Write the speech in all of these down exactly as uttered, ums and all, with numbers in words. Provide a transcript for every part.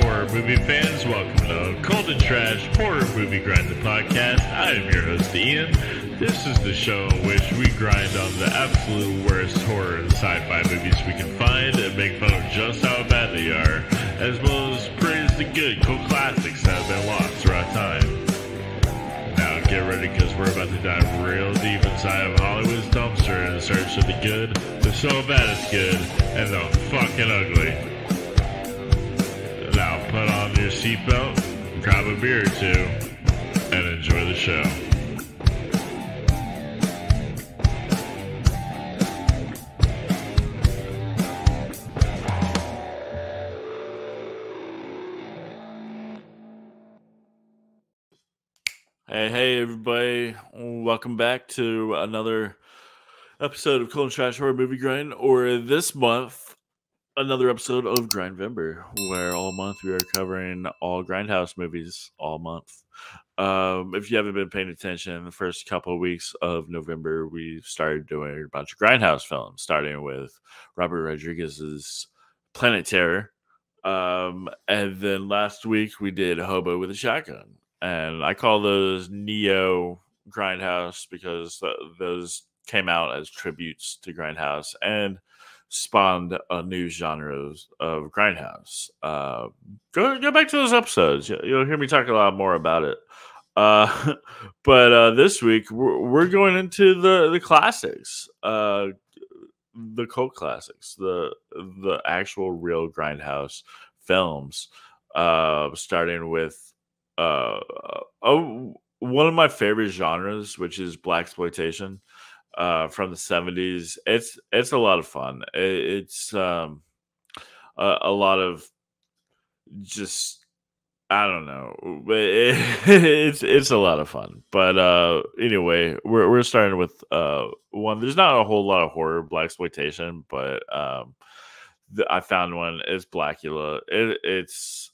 horror movie fans, welcome to Cold and Trash Horror Movie Grind the Podcast. I am your host, Ian. This is the show in which we grind on the absolute worst horror and sci-fi movies we can find and make fun of just how bad they are, as well as praise the good, cool classics that have been lost throughout time. Now get ready, because we're about to dive real deep inside of Hollywood's dumpster in search of the good, the so bad it's good, and the fucking ugly. Now put on your seatbelt, grab a beer or two, and enjoy the show. Hey, hey, everybody. Welcome back to another episode of Cold and Trash Horror Movie Grind, or this month, another episode of Grindvember, where all month we are covering all Grindhouse movies all month. Um, if you haven't been paying attention, the first couple of weeks of November, we started doing a bunch of Grindhouse films, starting with Robert Rodriguez's Planet Terror. Um, and then last week, we did Hobo with a Shotgun. And I call those Neo Grindhouse because th those came out as tributes to Grindhouse and spawned a new genre of Grindhouse. Uh, go, go back to those episodes. You'll hear me talk a lot more about it. Uh, but uh, this week, we're, we're going into the, the classics, uh, the cult classics, the, the actual real Grindhouse films, uh, starting with Uh, oh, one of my favorite genres, which is Blaxploitation, uh, from the seventies. It's it's a lot of fun. It, it's um, a, a lot of just I don't know. It, it, it's it's a lot of fun. But uh, anyway, we're we're starting with uh one. There's not a whole lot of horror Blaxploitation, but um, th I found one. It's Blacula. It, it's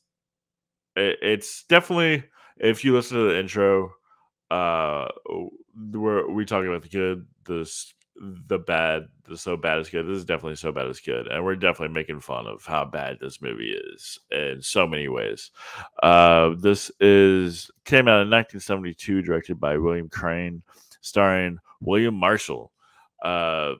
It's definitely, if you listen to the intro, uh, we're we talking about the good, the the bad, the so bad is good. This is definitely so bad is good, and we're definitely making fun of how bad this movie is in so many ways. Uh, this is came out in nineteen seventy-two, directed by William Crain, starring William Marshall. Uh,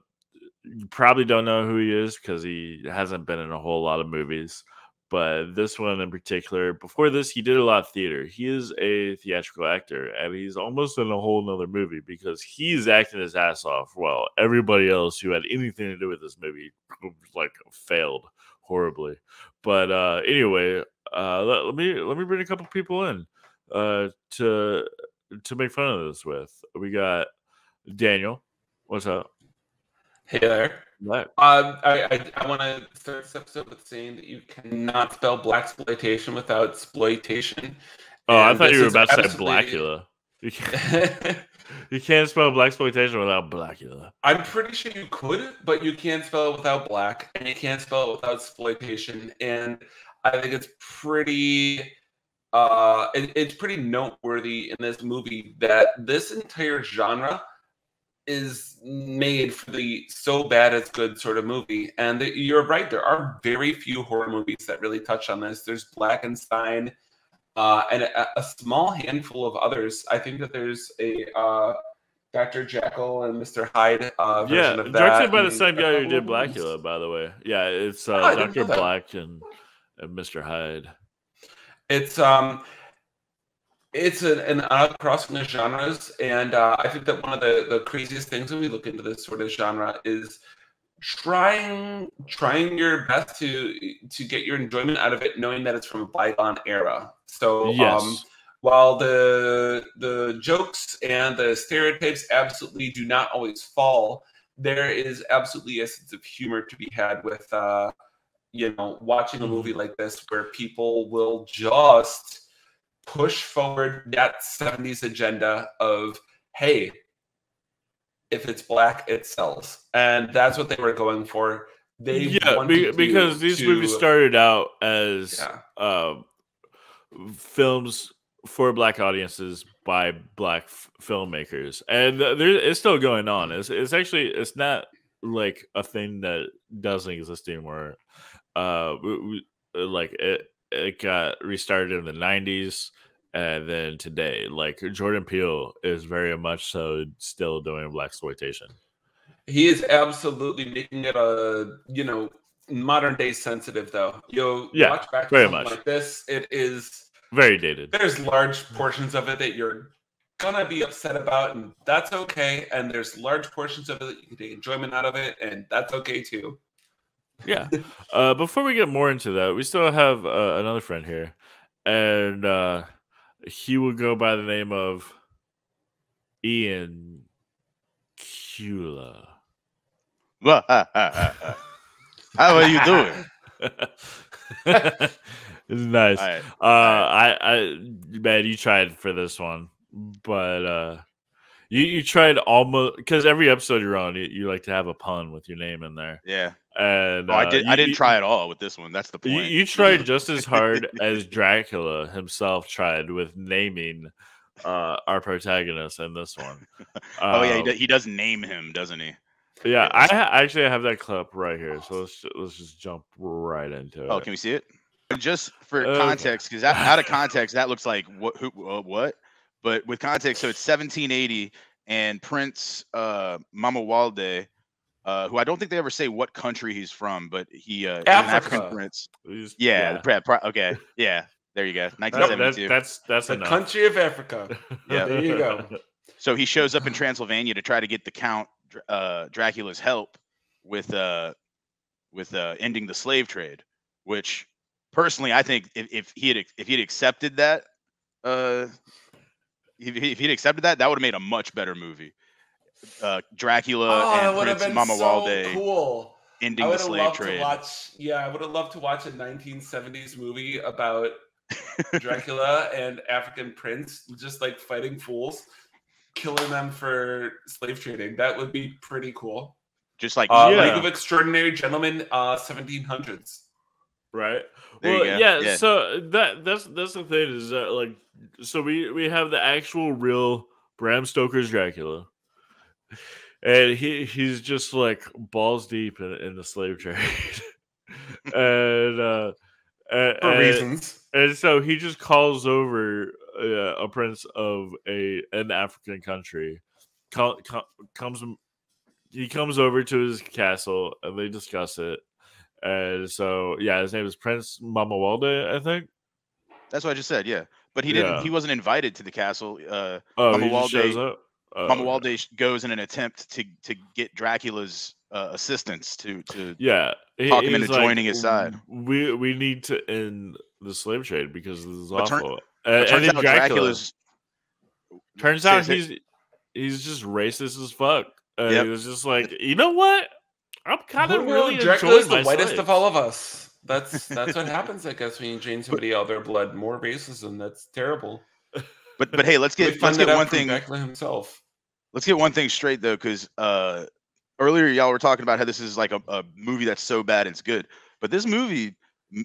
you probably don't know who he is because he hasn't been in a whole lot of movies. But this one in particular, before this, he did a lot of theater. He is a theatrical actor, and he's almost in a whole nother movie because he's acting his ass off while everybody else who had anything to do with this movie like failed horribly. But uh, anyway, uh, let, let me let me bring a couple people in uh, to to make fun of this with. We got Daniel. What's up? Hey there. Right. Um, I, I, I want to start this episode with saying that you cannot spell Blaxploitation without exploitation. Oh, and I thought you were about to say Blacula. You can't, you can't spell Blaxploitation without Blacula. I'm pretty sure you could, but you can't spell it without black, and you can't spell it without exploitation. And I think it's pretty, uh, it, it's pretty noteworthy in this movie that this entire genre is made for the so bad it's good sort of movie. And the, you're right, there are very few horror movies that really touch on this. There's Blackenstein uh, and a, a small handful of others. I think that there's a uh, Doctor Jekyll and Mister Hyde uh, version yeah, of that. Yeah, directed by the same guy who did Blacula, by the way. Yeah, it's uh, oh, Doctor Black and, and Mister Hyde. It's... um. It's an, an odd crossing of genres, and uh, I think that one of the, the craziest things when we look into this sort of genre is trying trying your best to to get your enjoyment out of it, knowing that it's from a bygone era. So yes. um, while the the jokes and the stereotypes absolutely do not always fall, there is absolutely a sense of humor to be had with uh, you know, watching a movie like this where people will just push forward that seventies agenda of, hey, if it's black, it sells. And that's what they were going for. They yeah, be, because these to, movies started out as yeah. uh, films for black audiences by black f filmmakers. And there, it's still going on. It's, it's actually, it's not like a thing that doesn't exist anymore. Uh, we, we, like, it, it got restarted in the nineties, and then today, like, Jordan Peele is very much so still doing blaxploitation. He is absolutely making it a, you know, modern day sensitive, though. You'll yeah, watch back very much like this. It is very dated. There's large portions of it that you're gonna be upset about, and that's okay. And there's large portions of it that you can take enjoyment out of it, and that's okay too. Yeah. Uh, before we get more into that, we still have uh, another friend here, and uh, he will go by the name of Ian Cula. How are you doing? It's nice. Right. Uh, I, I, man, you tried for this one, but uh, you you tried almost, because every episode you're on, you, you like to have a pun with your name in there. Yeah, and oh, I did. Uh, I you, didn't try at all with this one. That's the point. You, you tried just as hard as Dracula himself tried with naming uh, our protagonist in this one. Oh um, yeah, he, do, he does name him, doesn't he? Yeah, I ha actually have that clip right here, so let's let's just jump right into it. Oh, can we see it? Just for uh, context, because out of context, that looks like what? Who? Uh, what? But with context, so it's seventeen eighty, and Prince uh, Mamawalde, uh, who I don't think they ever say what country he's from, but he uh, Africa. Is an African prince. He's, yeah. yeah. Pro okay. Yeah. There you go. nineteen seventy-two. That's that's, that's the enough. Country of Africa. Yeah. There you go. So he shows up in Transylvania to try to get the Count Uh, Dracula's help with uh, with uh, ending the slave trade, which personally I think if, if he had if he'd accepted that uh, if, if he'd accepted that that would have made a much better movie. Uh, Dracula oh, and Prince Mamawalde so cool. ending the slave trade. Watch, yeah, I would have loved to watch a nineteen seventies movie about Dracula and African prince just like fighting fools, killing them for slave trading. That would be pretty cool. Just like uh, yeah. League of Extraordinary Gentlemen, uh, seventeen hundreds. Right. There well, yeah, yeah. So that that's that's the thing is that like, so we we have the actual real Bram Stoker's Dracula, and he he's just like balls deep in, in the slave trade, and uh, and, for and, reasons. And so he just calls over. Yeah, a prince of a an African country com, com, comes. He comes over to his castle and they discuss it. And so, yeah, his name is Prince Mamawalde, I think. That's what I just said. Yeah, but he didn't. Yeah. He wasn't invited to the castle. Uh, oh, Mamawalde, he just shows up. Oh, Mamawalde okay. goes in an attempt to to get Dracula's uh, assistance to to yeah talk he, him into like, joining his side. We we need to end the slave trade because this is but awful. Uh, turns and then out Dracula. Turns out he's he's just racist as fuck. Uh, yep. He was just like, you know what? I'm kind of really Dracula's the whitest slaves. Of all of us. That's that's what happens, I guess, when you drain somebody out of their blood. More racism. That's terrible. But but hey, let's get let's get one thing. Dracula himself. Let's get one thing straight though, because uh, earlier y'all were talking about how this is like a, a movie that's so bad it's good, but this movie.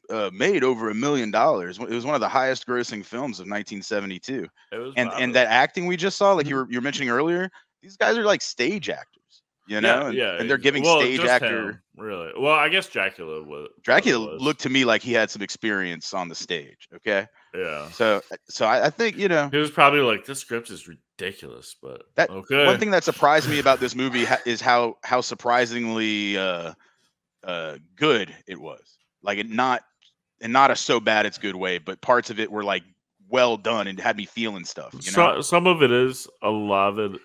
Uh, made over a million dollars. It was one of the highest grossing films of nineteen seventy-two. And marvelous. And that acting we just saw, like you were you were mentioning earlier, these guys are like stage actors, you know? Yeah, and, yeah. and they're giving well, stage actor him, really. Well, I guess Dracula was. Dracula was. Looked to me like he had some experience on the stage. Okay. Yeah. So so I, I think you know he was probably like this script is ridiculous, but that okay. One thing that surprised me about this movie ha is how how surprisingly uh, uh, good it was. Like it not and not a so bad it's good way, but parts of it were like well done and had me feeling stuff. You know? So, some of it is, a lot of it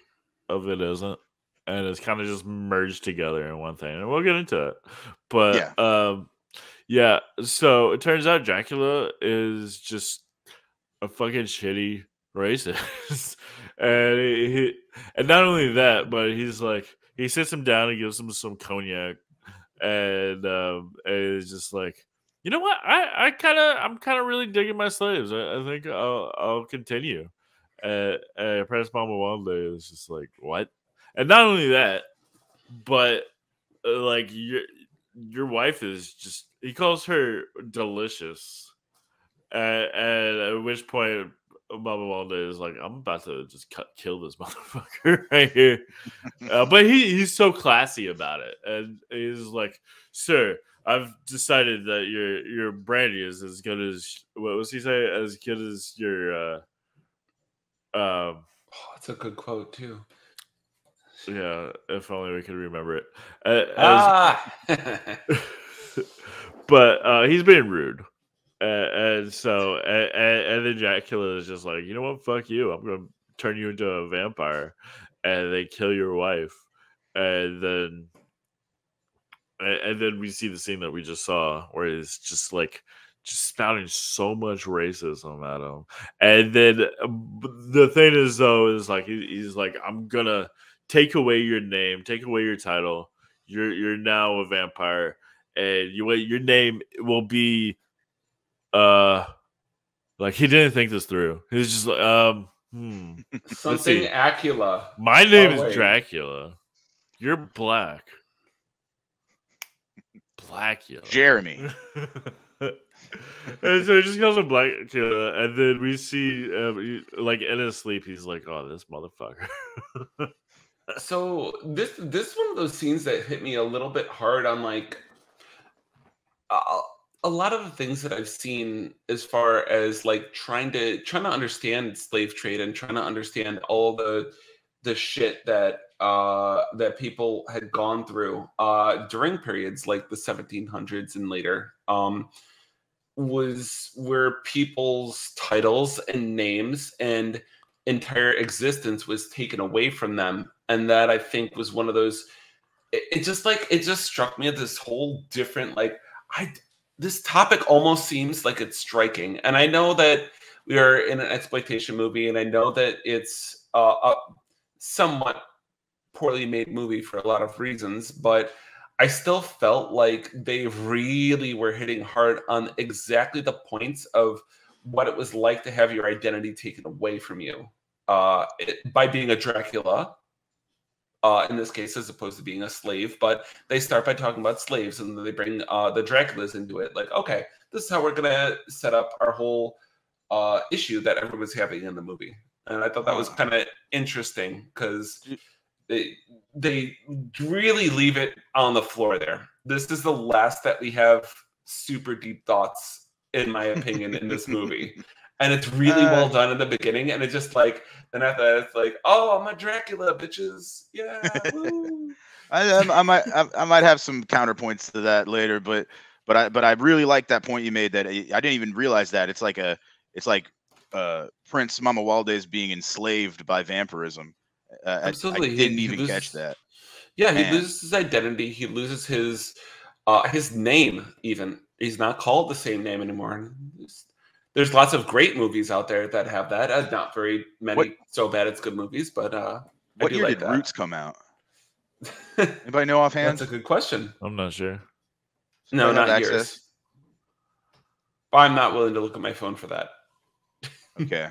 of it isn't, and it's kind of just merged together in one thing. And we'll get into it, but yeah, um, yeah. So it turns out Dracula is just a fucking shitty racist, and he, he and not only that, but he's like he sits him down and gives him some cognac. And um, it's just like, you know what? I, I kind of, I'm kind of really digging my slaves. I, I think I'll, I'll continue. Uh, uh, Prince Mamawalde is just like, what? And not only that, but uh, like your, your wife is just, he calls her delicious. Uh, and at which point Mamawalde is like, I'm about to just cut, kill this motherfucker right here. Uh, but he, he's so classy about it. And he's like, sir, I've decided that your your brandy is as good as what was he say? As good as your. Uh, um, oh, that's a good quote too. Yeah, if only we could remember it. As, ah! But uh, he's being rude, uh, and so and, and then Dracula is just like, you know what, fuck you, I'm gonna turn you into a vampire, and they kill your wife, and then. And then we see the scene that we just saw where it's just like just spouting so much racism at him. And then the thing is, though, is like he's like, I'm gonna take away your name, take away your title. You're you're now a vampire, and you your name will be uh like he didn't think this through. He's just like um hmm. something Acula. My name oh, is Dracula. You're black. Blacula. Jeremy. And so he just calls him Blacula, and then we see, um, like in his sleep, he's like, "Oh, this motherfucker." So this this one of those scenes that hit me a little bit hard on like uh, a lot of the things that I've seen as far as like trying to trying to understand slave trade and trying to understand all the the shit that. Uh, that people had gone through uh, during periods like the seventeen hundreds and later um, was where people's titles and names and entire existence was taken away from them. And that I think was one of those, it, it just like, it just struck me as this whole different, like I, this topic almost seems like it's striking. And I know that we are in an exploitation movie and I know that it's uh, a somewhat poorly made movie for a lot of reasons, but I still felt like they really were hitting hard on exactly the points of what it was like to have your identity taken away from you uh, it, by being a Dracula, uh, in this case, as opposed to being a slave. But they start by talking about slaves, and then they bring uh, the Draculas into it. Like, okay, this is how we're going to set up our whole uh, issue that everyone's having in the movie. And I thought that was kind of interesting because... They, they really leave it on the floor there. This is the last that we have super deep thoughts, in my opinion, in this movie. And it's really uh, well done in the beginning. And it's just like, then after that, it's like, oh, I'm a Dracula, bitches. Yeah. Woo. I, I, I, might, I, I might have some counterpoints to that later. But but I but I really like that point you made that I, I didn't even realize that. It's like, a, it's like uh, Prince Mamawaaldé's being enslaved by vampirism. Uh, Absolutely, I, I didn't he, even he loses, catch that. Yeah, Man. He loses his identity. He loses his uh, his name. Even he's not called the same name anymore. There's lots of great movies out there that have that. Uh, not very many what, so bad it's good movies, but uh, what I do year like did that. Roots come out? Anybody know offhand? That's a good question. I'm not sure. No, not yours. Access? I'm not willing to look at my phone for that. Okay.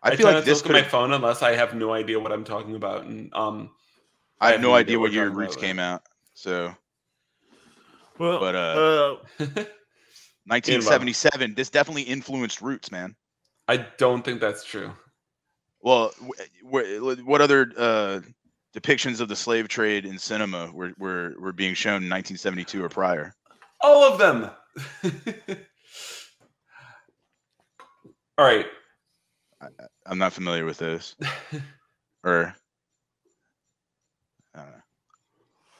I, I feel like this could my phone unless I have no idea what I'm talking about, and um, I, I have no idea, idea what year Roots came out. So, well, but uh, uh nineteen seventy-seven. This definitely influenced Roots, man. I don't think that's true. Well, what other uh, depictions of the slave trade in cinema were were were being shown in nineteen seventy-two or prior? All of them. All right. I, I'm not familiar with those, or I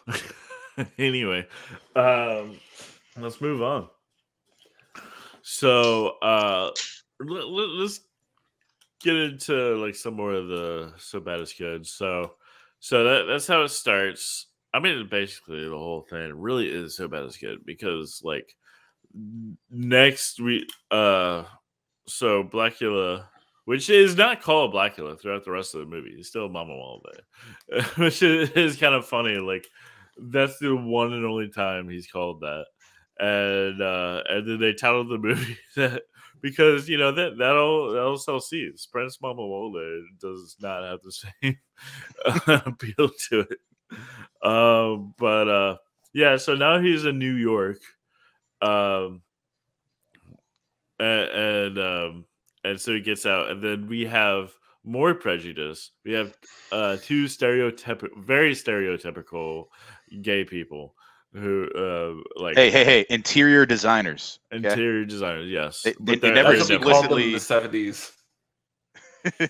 don't know. Anyway, um, let's move on. So uh, let, let, let's get into like some more of the so bad it's good. So so that that's how it starts. I mean, basically the whole thing really is so bad it's good because like next we uh so Blacula. Which is not called Blacula throughout the rest of the movie. It's still Mamawaaldé, which is, is kind of funny. Like that's the one and only time he's called that. And uh, and then they titled the movie that because you know that that'll that'll sell seats. Prince Mamawaaldé does not have the same appeal to it. Uh, but uh, yeah, so now he's in New York, um, and. and um, And so he gets out, and then we have more prejudice. We have uh, two stereotypical, very stereotypical gay people who uh like hey hey hey interior designers interior okay? designers yes they, they, they never explicitly the seventies.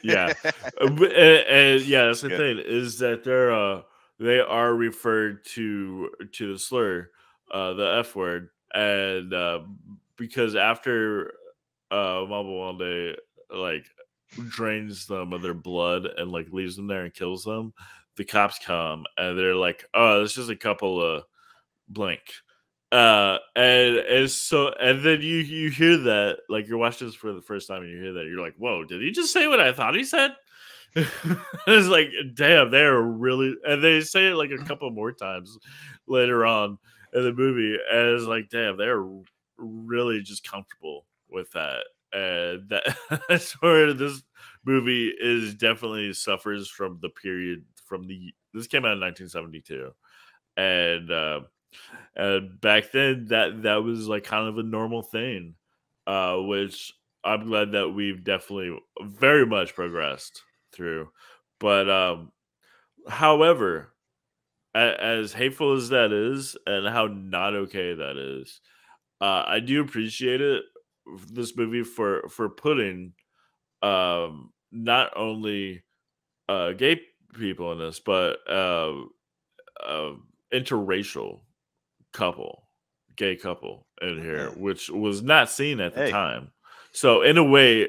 Yeah, and, and yeah, that's the yeah. thing is that they're uh they are referred to to the slur, uh the F word, and uh because after uh Mama Wande like drains them of their blood and like leaves them there and kills them, the cops come and they're like, oh, it's just a couple of blank, uh and and so and then you you hear that, like, you're watching this for the first time and you hear that, you're like, whoa, did he just say what I thought he said? It's like, damn, they're really, and they say it like a couple more times later on in the movie, and it's like, damn, they're really just comfortable with that. And that, that's where this movie is definitely suffers from the period, from the this came out in nineteen seventy-two, and uh and back then that that was like kind of a normal thing, uh which I'm glad that we've definitely very much progressed through. But um however, a, as hateful as that is and how not okay that is, uh I do appreciate it, this movie, for for putting um not only uh gay people in this, but uh, uh interracial couple, gay couple in here, which was not seen at the hey. time. So in a way,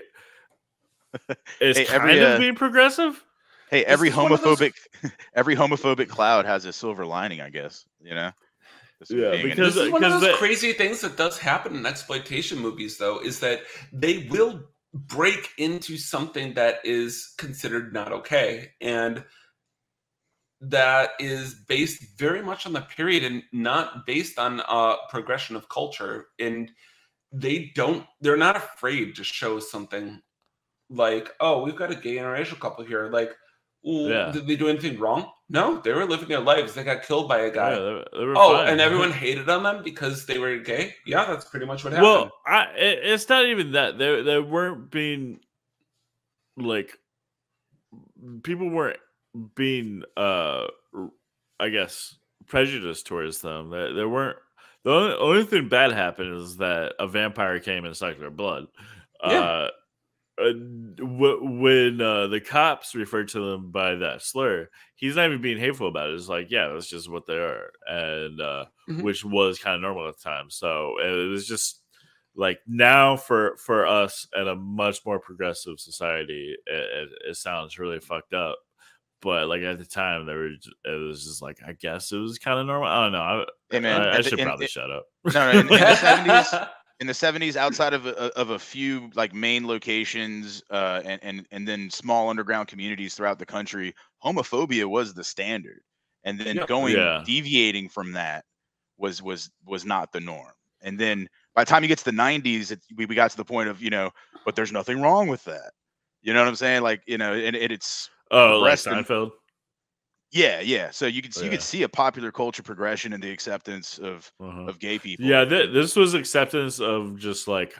it's hey, kind every, of uh, being progressive. Hey, every homophobic, every homophobic cloud has a silver lining, I guess. You know, this yeah. Because this is one of those that, crazy things that does happen in exploitation movies, though, is that they will break into something that is considered not okay, and that is based very much on the period and not based on uh progression of culture. And they don't they're not afraid to show something like, oh, we've got a gay interracial couple here, like, yeah. did they do anything wrong? No, they were living their lives. They got killed by a guy. Yeah, they were, they were oh, fine. And everyone hated on them because they were gay. Yeah, that's pretty much what happened. Well, I, it, it's not even that they they weren't being like people weren't being uh I guess prejudiced towards them. They, they weren't the only, only thing bad happened is that a vampire came and sucked their blood. Yeah. Uh, Uh, when uh, the cops refer to them by that slur, he's not even being hateful about it. It's like, yeah, that's just what they are, and uh, mm-hmm. which was kind of normal at the time. So it was just like, now for for us in a much more progressive society, it, it, it sounds really fucked up. But like at the time, there were it was just like, I guess it was kind of normal. I don't know. I, hey, man, I, I should the, probably in, shut up. No, no, in, in the seventies. In the seventies, outside of a, of a few like main locations, uh, and and and then small underground communities throughout the country, homophobia was the standard, and then yep. going yeah. deviating from that was was was not the norm. And then by the time you get to the nineties, it, we we got to the point of, you know, but there's nothing wrong with that. You know what I'm saying? Like, you know, and it, it's oh, like Seinfeld. Yeah, yeah. So you could yeah. you could see a popular culture progression in the acceptance of uh-huh. of gay people. Yeah, th this was acceptance of just like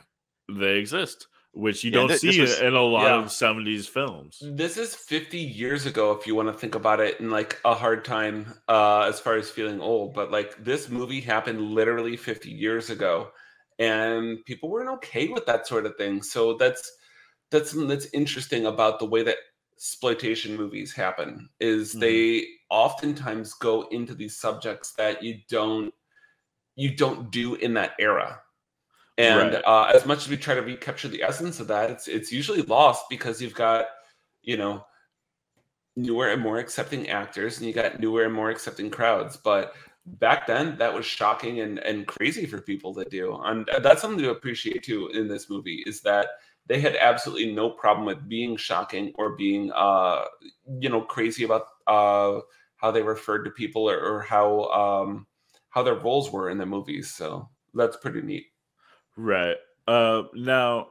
they exist, which you yeah, don't see was, in a lot yeah. of seventies films. This is fifty years ago, if you want to think about it, in like a hard time uh, as far as feeling old. But like this movie happened literally fifty years ago, and people weren't okay with that sort of thing. So that's that's something that's interesting about the way that exploitation movies happen, is mm-hmm. they oftentimes go into these subjects that you don't you don't do in that era, and right. uh, as much as we try to recapture the essence of that, it's it's usually lost because you've got, you know, newer and more accepting actors, and you got newer and more accepting crowds. But back then, that was shocking and and crazy for people to do, and that's something to appreciate too in this movie, is that they had absolutely no problem with being shocking or being, uh, you know, crazy about uh, how they referred to people, or, or how um, how their roles were in the movies. So that's pretty neat, right? Uh, now,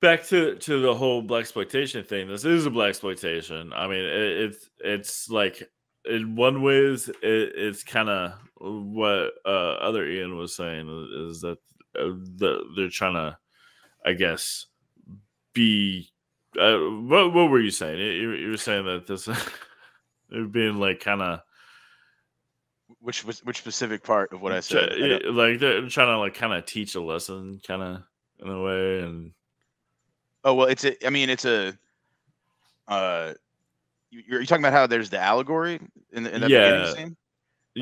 back to to the whole blaxploitation thing. This is a blaxploitation. I mean, it, it's it's like, in one ways, it, it's kind of what uh, other Ian was saying, is that the, they're trying to, I guess, be uh, what? What were you saying? You, you were saying that this, it being like kind of Which was which specific part of what I said? It, I like they're trying to like kind of teach a lesson, kind of in a way. And oh well, it's a. I mean, it's a. Uh, you're, you're talking about how there's the allegory in the in that yeah. beginning scene.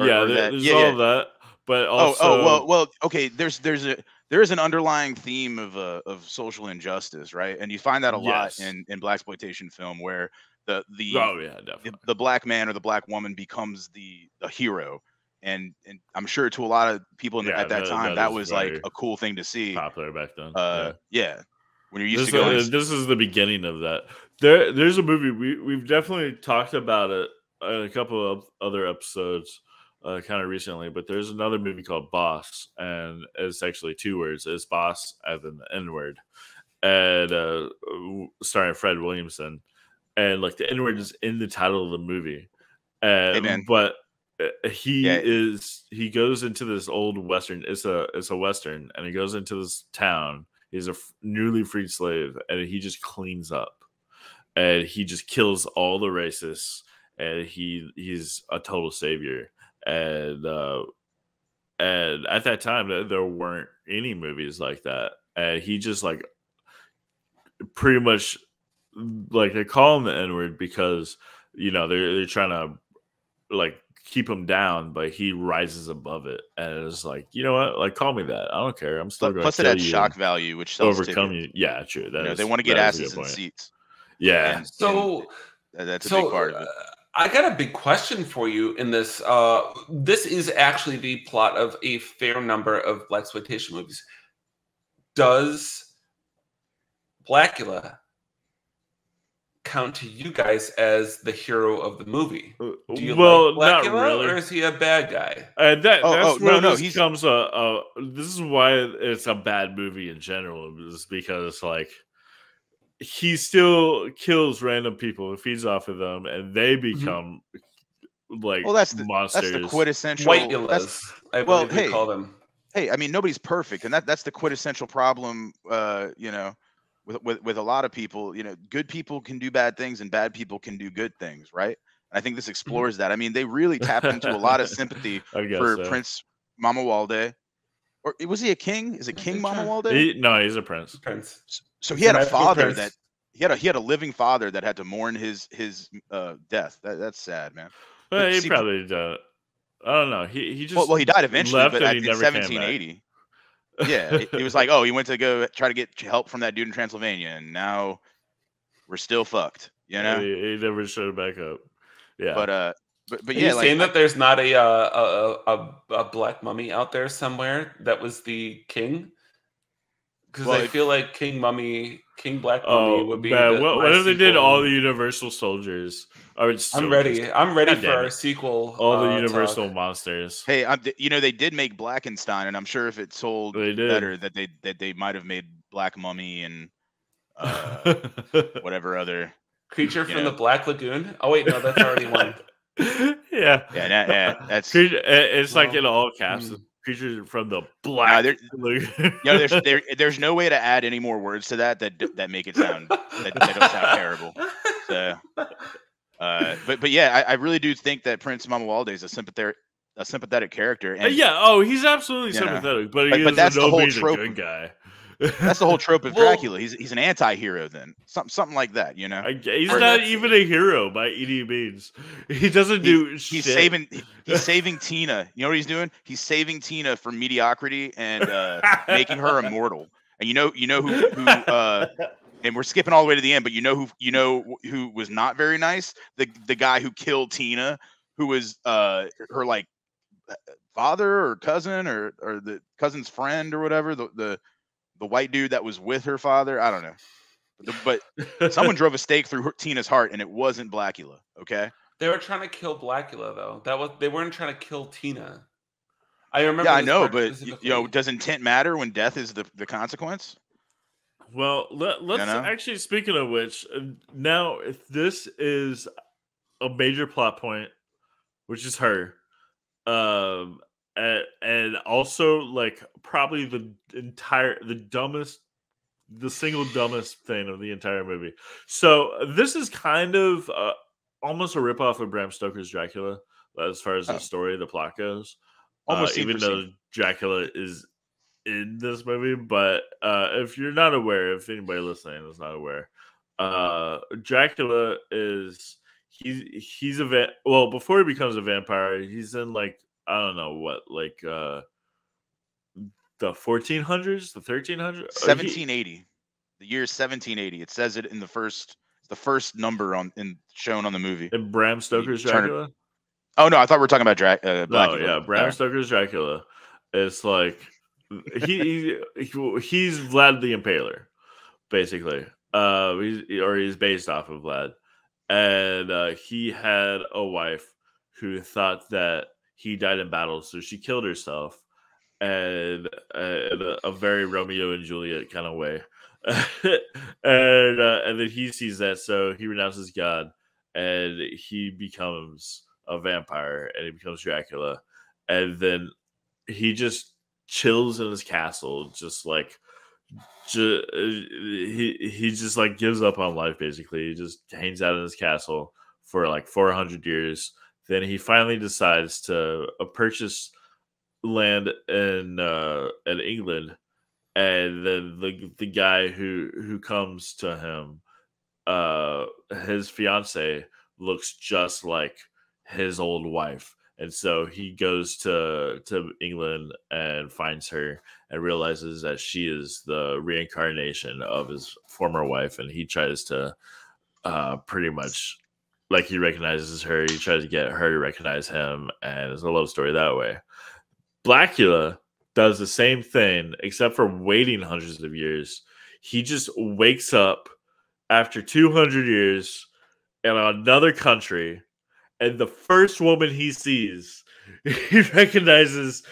Or, yeah, or that, there's yeah, all yeah. that, but also oh, oh well, well, okay. There's there's a there is an underlying theme of uh, of social injustice, right? And you find that a yes. lot in in blaxploitation film where the the, oh, yeah, the the black man or the black woman becomes the the hero, and and I'm sure to a lot of people in, yeah, at that, that time that, that was like a cool thing to see. Popular back then, uh, yeah. yeah. When you're used this, to going, uh, this is the beginning of that. There, there's a movie we we've definitely talked about it in a couple of other episodes. Uh, kind of recently, but there's another movie called Boss, and it's actually two words. It's Boss as in the N-word, and uh, starring Fred Williamson, and like the N-word is in the title of the movie. And hey, but he yeah. is he goes into this old western. It's a it's a western, and he goes into this town. He's a newly freed slave, and he just cleans up, and he just kills all the racists, and he he's a total savior. And uh, and at that time, there weren't any movies like that. And he just like pretty much like they call him the N-word because you know they're they're trying to like keep him down, but he rises above it. And it's like you know what, like call me that. I don't care. I'm still going to plus it had shock value, which sells overcome you. Yeah, true. That you know, is, they want to get asses in seats. Yeah. And, so and that's a so, big part of it. I got a big question for you in this. Uh, this is actually the plot of a fair number of blaxploitation movies. Does Blacula count to you guys as the hero of the movie? Do you well, like Blacula, not really. Or is he a bad guy? Uh, that, oh, that's oh, where no, this no, comes a, a. This is why it's a bad movie in general. Is because like. He still kills random people, feeds off of them, and they become mm-hmm. like well, that's the, monsters. That's the quintessential. White-ulas, I believe well, hey, they call them. Hey, I mean, nobody's perfect, and that, that's the quintessential problem. Uh, you know, with, with with a lot of people, you know, good people can do bad things, and bad people can do good things, right? And I think this explores that. I mean, they really tapped into a lot of sympathy for so. Prince Mamawalde. Or was he a king? Is it King Mamawalde? He, no, he's a prince. Prince. So he had a father that he had a he had a living father that had to mourn his his uh, death. That, that's sad, man. Well, he see, probably died. I don't know. He he just well, well he died eventually, but in seventeen eighty. Yeah, it, it was like, oh, he went to go try to get help from that dude in Transylvania, and now we're still fucked. You know, yeah, he, he never showed back up. Yeah, but uh. But, but yeah, you like, saying that there's not a, uh, a a a black mummy out there somewhere that was the king, because well, I feel like King Mummy, King Black Mummy oh, would be. The, what, what if they did all the Universal soldiers? I'm soldiers. ready. I'm ready God for our sequel. All uh, the Universal talk. monsters. Hey, I'm, you know they did make Blackenstein, and I'm sure if it sold better, that they that they might have made Black Mummy and uh, whatever other creature from know. the Black Lagoon. Oh wait, no, that's already one. yeah, yeah, that, yeah, that's Creature, it's well, like in all caps. Mm. Creatures from the black. Nah, no, there's there, there's no way to add any more words to that that that make it sound that, that don't sound terrible. So, uh, but but yeah, I, I really do think that Prince Mamawalde is a sympathetic a sympathetic character. And, yeah, oh, he's absolutely sympathetic, know, but he but, is but that's the whole trope. Good guy. That's the whole trope of well, Dracula. He's he's an anti-hero then. Something something like that, you know. I, he's or not even a hero by any means. He doesn't do he, shit. He's saving he's saving Tina. You know what he's doing? He's saving Tina from mediocrity and uh, making her immortal. And you know you know who who uh, and we're skipping all the way to the end, but you know who you know who was not very nice? The the guy who killed Tina, who was uh, her like father or cousin or or the cousin's friend or whatever, the the The white dude that was with her father, I don't know, but, but someone drove a stake through her, Tina's heart, and it wasn't Blacula. Okay, they were trying to kill Blacula though. That was they weren't trying to kill Tina. I remember. Yeah, I know, but you know, does intent matter when death is the the consequence? Well, let, let's you know? actually. Speaking of which, now if this is a major plot point, which is her. Um. And, and also, like, probably the entire, the dumbest, the single dumbest thing of the entire movie. So this is kind of uh, almost a ripoff of Bram Stoker's Dracula, as far as the oh. story, the plot goes. Almost uh, even though scene. Dracula is in this movie, but uh, if you're not aware, if anybody listening is not aware, uh, Dracula is he's he's a va- well before he becomes a vampire, he's in like I don't know what like uh, the fourteen hundreds, the thirteen hundreds, seventeen eighty, the year seventeen eighty. It says it in the first the first number on in shown on the movie. In Bram Stoker's Dracula. Oh no, I thought we were talking about Dra- uh, Black. No, yeah, Bram Stoker's Dracula. It's like he, he he's Vlad the Impaler, basically. Uh, he's, or he's based off of Vlad, and uh, he had a wife who thought that he died in battle, so she killed herself, and uh, in a, a very Romeo and Juliet kind of way. and uh, and then he sees that, so he renounces God, and he becomes a vampire, and he becomes Dracula, and then he just chills in his castle, just like ju- he he just like gives up on life. Basically, he just hangs out in his castle for like four hundred years. Then he finally decides to uh, purchase land in uh, in England, and then the the guy who who comes to him, uh, his fiance looks just like his old wife, and so he goes to to England and finds her and realizes that she is the reincarnation of his former wife, and he tries to uh pretty much like he recognizes her, he tries to get her to recognize him, and it's a love story that way. Blacula does the same thing, except for waiting hundreds of years. He just wakes up after two hundred years in another country, and the first woman he sees, he recognizes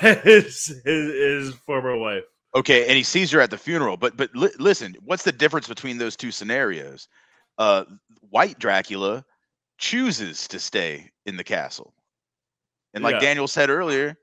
as his, his former wife. Okay, and he sees her at the funeral. But but li- listen, what's the difference between those two scenarios? Uh, White Dracula chooses to stay in the castle. And like yeah. Daniel said earlier,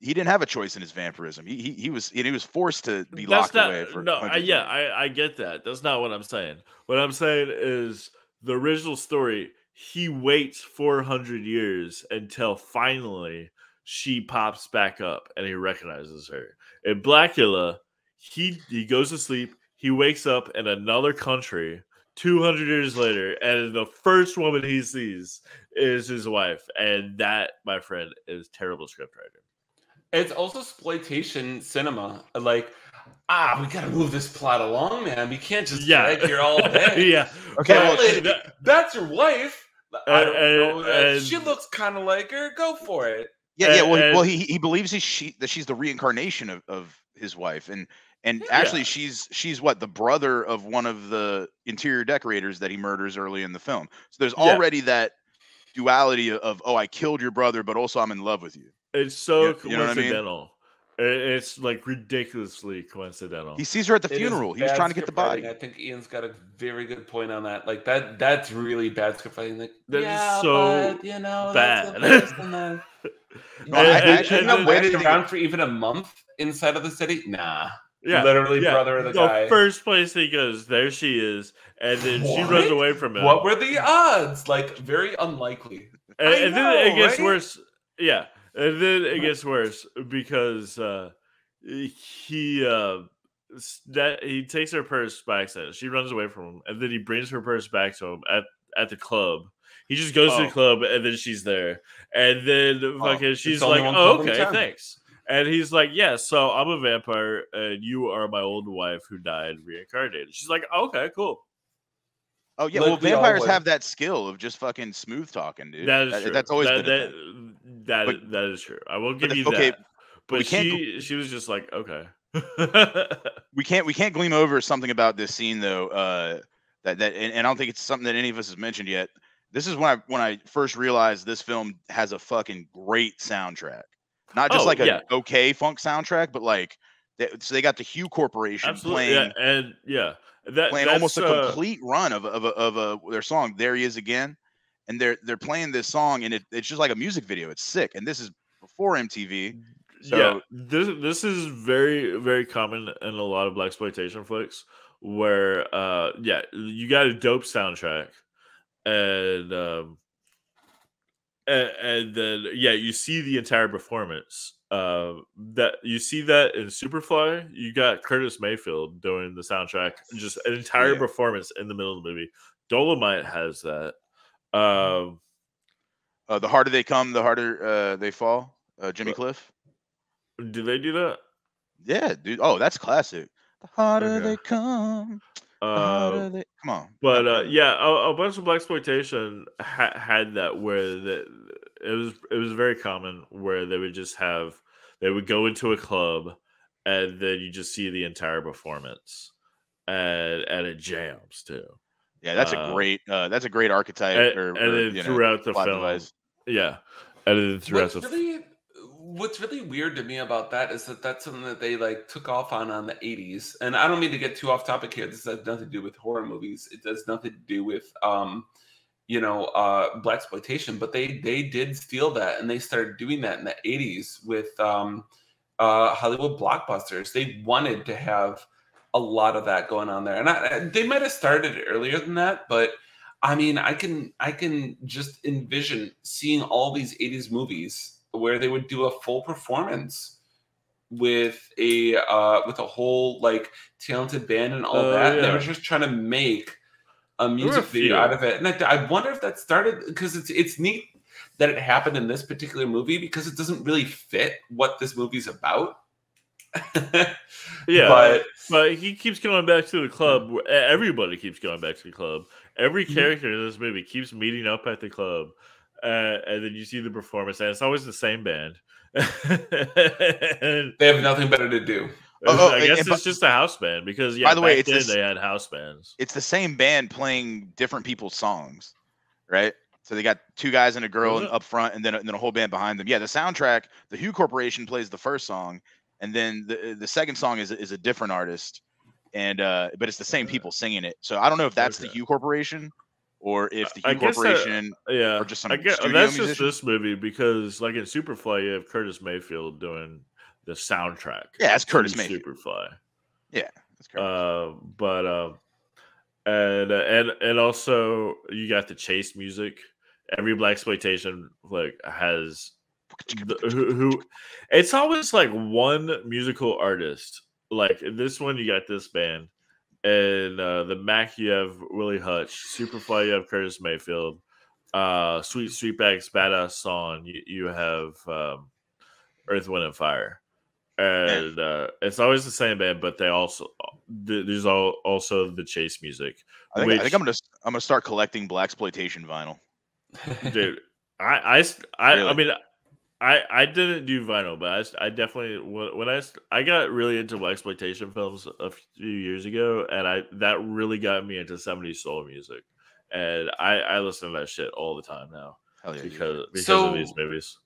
he didn't have a choice in his vampirism. He he, he was he was forced to be That's locked not, away. For no, I, yeah, I, I get that. That's not what I'm saying. What I'm saying is the original story... He waits four hundred years until finally she pops back up and he recognizes her. In Blacula, he, he goes to sleep. He wakes up in another country two hundred years later, and the first woman he sees is his wife. And that, my friend, is terrible scriptwriting. It's also exploitation cinema. Like, ah, we gotta move this plot along, man. We can't just yeah. lag here all day. yeah. Okay. Well, lady, that's your wife. I don't and, know that. And, she looks kind of like her. Go for it. Yeah, and, yeah. Well, and, well, he he believes he, she that she's the reincarnation of, of his wife, and and yeah. actually she's she's what the brother of one of the interior decorators that he murders early in the film. So there's already yeah. that duality of oh, I killed your brother, but also I'm in love with you. It's so you, coincidental. You know what I mean? It's like ridiculously coincidental. He sees her at the it funeral. He was trying to get the body. I think Ian's got a very good point on that. Like that, that's really bad script writing. Like that's yeah, so but, you know, bad. That's the that. no, I, I, I, I shouldn't have waited around for even a month inside of the city. Nah, yeah, literally, yeah. brother of the, the guy. First place he goes, there she is, and then what? she runs away from him. What were the odds? Like very unlikely. And, and know, then it gets right? worse. Yeah. And then it gets worse because uh, he uh, that he takes her purse by accident. She runs away from him, and then he brings her purse back to him at, at the club. He just goes oh. to the club, and then she's there. And then fucking, oh, she's like, "Oh, okay, thanks." And he's like, "Yeah, so I'm a vampire, and you are my old wife who died reincarnated." She's like, oh, "Okay, cool." Oh yeah, like well, vampires always... have that skill of just fucking smooth talking, dude. That is that, true. That's always that, been that, that, but, that is true. I will give but, you okay, that. But, but she go- she was just like, okay. we can't we can't gleam over something about this scene though. Uh, that that and, and I don't think it's something that any of us has mentioned yet. This is when I when I first realized this film has a fucking great soundtrack. Not just oh, like yeah. a okay funk soundtrack, but like they, so they got the Hues Corporation Absolutely, playing yeah, and yeah. That, playing almost a complete uh, run of of of, of uh, their song. There he is again, and they're they're playing this song, and it, it's just like a music video. It's sick, and this is before M T V. So. Yeah, this this is very very common in a lot of Blaxploitation flicks, where uh yeah you got a dope soundtrack, and um, And, and then, yeah, you see the entire performance. Uh, that you see that in Superfly, you got Curtis Mayfield doing the soundtrack, just an entire yeah. performance in the middle of the movie. Dolomite has that. Um, uh, the harder they come, the harder uh, they fall. Uh, Jimmy Cliff. Do they do that? Yeah, dude. Oh, that's classic. The harder okay. they come. Uh, they... Come on. But uh, yeah, a, a bunch of Blaxploitation ha had that, where the, it was it was very common where they would just have they would go into a club and then you just see the entire performance, and and it jams too. Yeah, that's uh, a great uh, that's a great archetype. And, or, and or, then you throughout know, the film, device. yeah, and then throughout what's the really, what's really weird to me about that is that that's something that they like took off on on the eighties. And I don't mean to get too off topic here. This has nothing to do with horror movies. It has nothing to do with um, you know, uh, Blaxploitation. But they they did steal that, and they started doing that in the eighties with um, uh, Hollywood blockbusters. They wanted to have a lot of that going on there, and I, they might have started earlier than that, but I mean, I can I can just envision seeing all these eighties movies where they would do a full performance with a uh, with a whole like talented band and all uh, that. Yeah. They were just trying to make a music video out of it, and I, I wonder if that started, because it's it's neat that it happened in this particular movie, because it doesn't really fit what this movie's about. yeah, but, but he keeps going back to the club. Everybody keeps going back to the club. Every character mm-hmm. in this movie keeps meeting up at the club, uh, and then you see the performance, and it's always the same band. and, they have nothing better to do. Oh, I oh, guess and, it's just a house band, because yeah, by the way, it's this, they had house bands. It's the same band playing different people's songs, right? So they got two guys and a girl mm-hmm. up front, and then and then a whole band behind them. Yeah, the soundtrack. The Hues Corporation plays the first song. And then the the second song is is a different artist, and uh, but it's the same people singing it. So I don't know if that's okay. the Hues Corporation, or if the Hues Corporation, that, yeah, or just some. I guess, studio that's musician. Just this movie, because like in Superfly, you have Curtis Mayfield doing the soundtrack. Yeah, that's Curtis Mayfield. Superfly. Yeah, that's Curtis. Uh, but um, uh, and and and also you got the chase music. Every Blaxploitation like has. The, who, who it's always like one musical artist. Like in this one, you got this band, and uh, the Mac, you have Willie Hutch. Superfly, you have Curtis Mayfield. Uh, Sweet Sweetback's Badass Song, you, you have um, Earth, Wind, and Fire, and uh, it's always the same band. But they also there's all also the chase music. I think, which, I think I'm gonna I'm gonna start collecting Blaxploitation vinyl, dude. I I I, really? I mean. I, I didn't do vinyl, but I, I definitely when I I got really into Blaxploitation films a few years ago, and I that really got me into seventies soul music, and I, I listen to that shit all the time now yeah, because yeah. because so, of these movies.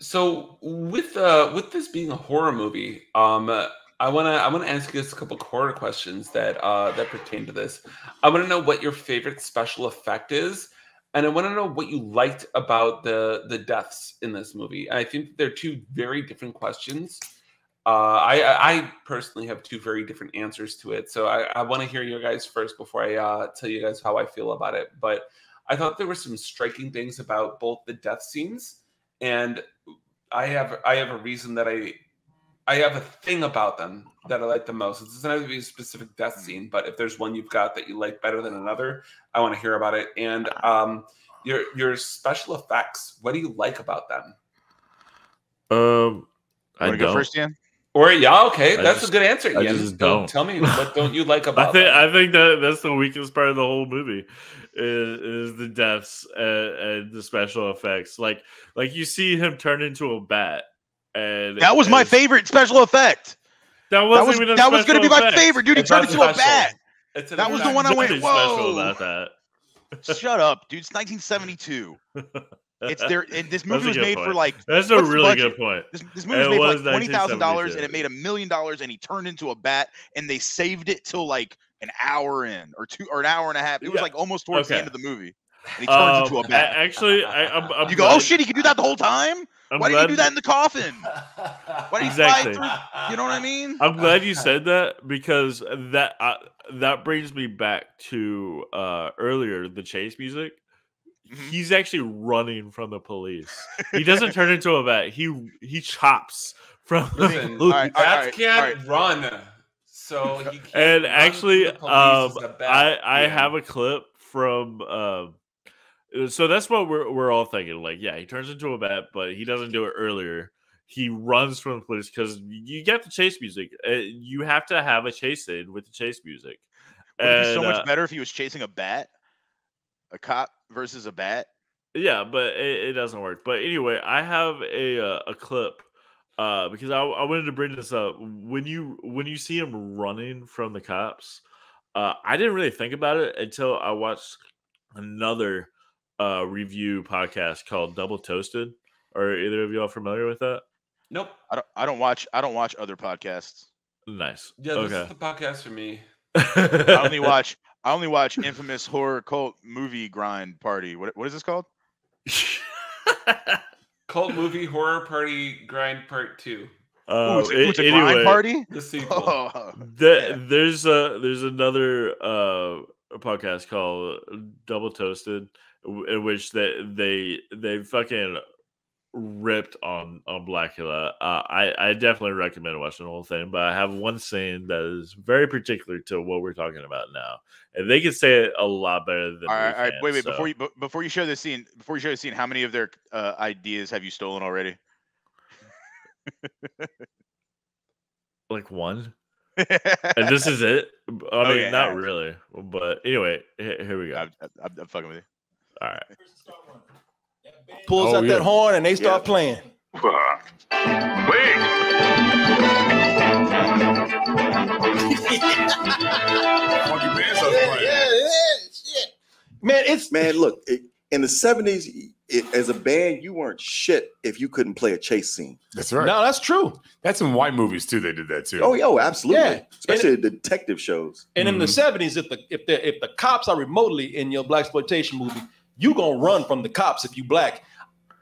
So with uh with this being a horror movie, um I wanna I wanna ask you just a couple of horror questions that uh that pertain to this. I wanna know what your favorite special effect is. And I want to know what you liked about the the deaths in this movie. I think they're two very different questions. Uh, I I personally have two very different answers to it. So I, I want to hear you guys first before I uh, tell you guys how I feel about it. But I thought there were some striking things about both the death scenes, and I have I have a reason that I I have a thing about them that I like the most. It doesn't have to be a specific death scene, but if there's one you've got that you like better than another, I want to hear about it. And um, your your special effects, what do you like about them? Um, I don't. Go first, Ian? Or yeah, okay, I that's just, a good answer. Ian. I just don't. Tell me what don't you like about? I think them? I think that that's the weakest part of the whole movie, is, is the deaths and, and the special effects. Like like you see him turn into a bat. And that was and my favorite special effect. That, wasn't that was that was going to be my favorite, dude. He turned into a bat. That was the one I went. Whoa! About that. Shut up, dude. It's nineteen seventy-two. It's there. And this movie was made point. for like. That's a really good point. This, this movie was made was for like twenty thousand dollars, and it made a million dollars, and he turned into a bat, and they saved it till like an hour in, or two, or an hour and a half. It was yeah. like almost towards okay. the end of the movie, and he turns um, into a bat. I, actually, I, I'm, I'm you go, oh shit, he could do that the whole time. I'm Why did you do that in the coffin? Why did exactly. you fly through? You know what I mean? I'm glad you said that, because that uh, that brings me back to uh, earlier the chase music, Mm-hmm. He's actually running from the police. He doesn't turn into a vet. He he chops from Listen, all right, all right, can't all right. run. So he can't and run actually, um, I I yeah. have a clip from. Um, so that's what we're we're all thinking. Like, yeah, he turns into a bat, but he doesn't do it earlier. He runs from the police because you get the chase music. Uh, you have to have a chase in with the chase music. Would and, it be so much uh, better if he was chasing a bat, a cop versus a bat. Yeah, but it, it doesn't work. But anyway, I have a uh, a clip uh, because I, I wanted to bring this up. When you when you see him running from the cops, uh, I didn't really think about it until I watched another uh, review podcast called Double Toasted. Are either of y'all familiar with that? Nope. I don't. I don't watch. I don't watch other podcasts. Nice. Yeah, this okay. is the podcast for me. I only watch. I only watch infamous horror cult movie grind party. What what is this called? Cult movie horror party grind part two. Uh, Ooh, it's, it, it's a anyway, grind party. The sequel. Oh, the, yeah. There's a there's another uh, podcast called Double Toasted, in which they they they fucking ripped on on Blacula. Uh, I I definitely recommend watching the whole thing, but I have one scene that is very particular to what we're talking about now, and they can say it a lot better than. All right, all right. Wait, wait. So. Before you before you show this scene, before you show the scene, how many of their uh, ideas have you stolen already? Like one. And this is it. I mean, oh, yeah, not yeah. really, but anyway, here we go. I'm, I'm, I'm fucking with you. All right. Pulls oh, out yeah. that horn and they start yeah. playing. Man, it's man. Look, it, in the seventies, it, as a band, you weren't shit if you couldn't play a chase scene. That's right. No, that's true. That's in white movies too. They did that too. Oh, yo, absolutely. Yeah. Especially and, the detective shows. And mm-hmm. in the seventies, if the if the if the cops are remotely in your Blaxploitation movie, you gonna run from the cops if you black,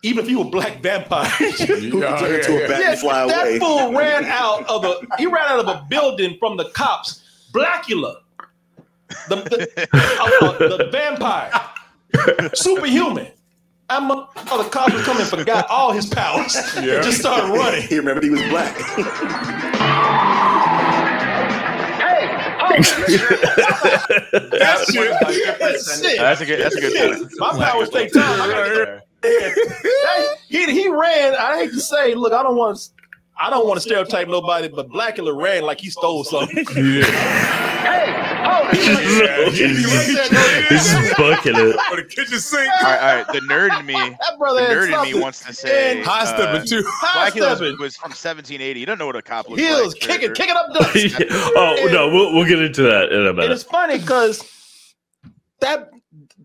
even if you a black vampire. You yeah, turn into yeah, a bat yeah. and fly that away. That fool ran out of a he ran out of a building from the cops. Blacula, the the, uh, the vampire, superhuman. I'm a, oh, the cops were coming, forgot all his powers, yeah. and just started running. He remembered he was black. That's a good. That's a good. My powers take time. He he ran. I hate to say, look, I don't want to. I don't want to stereotype nobody, but Blacula ran like he stole something. Hey. Oh, this is bucking it. All right, all right. The nerd in me, that brother the nerd in me wants to say, uh, too. Blacula was from seventeen eighty. You don't know what a cop looks like. Heels kicking, kicking up dust. Yeah. Oh no, we'll we'll get into that in a minute. And it's funny because that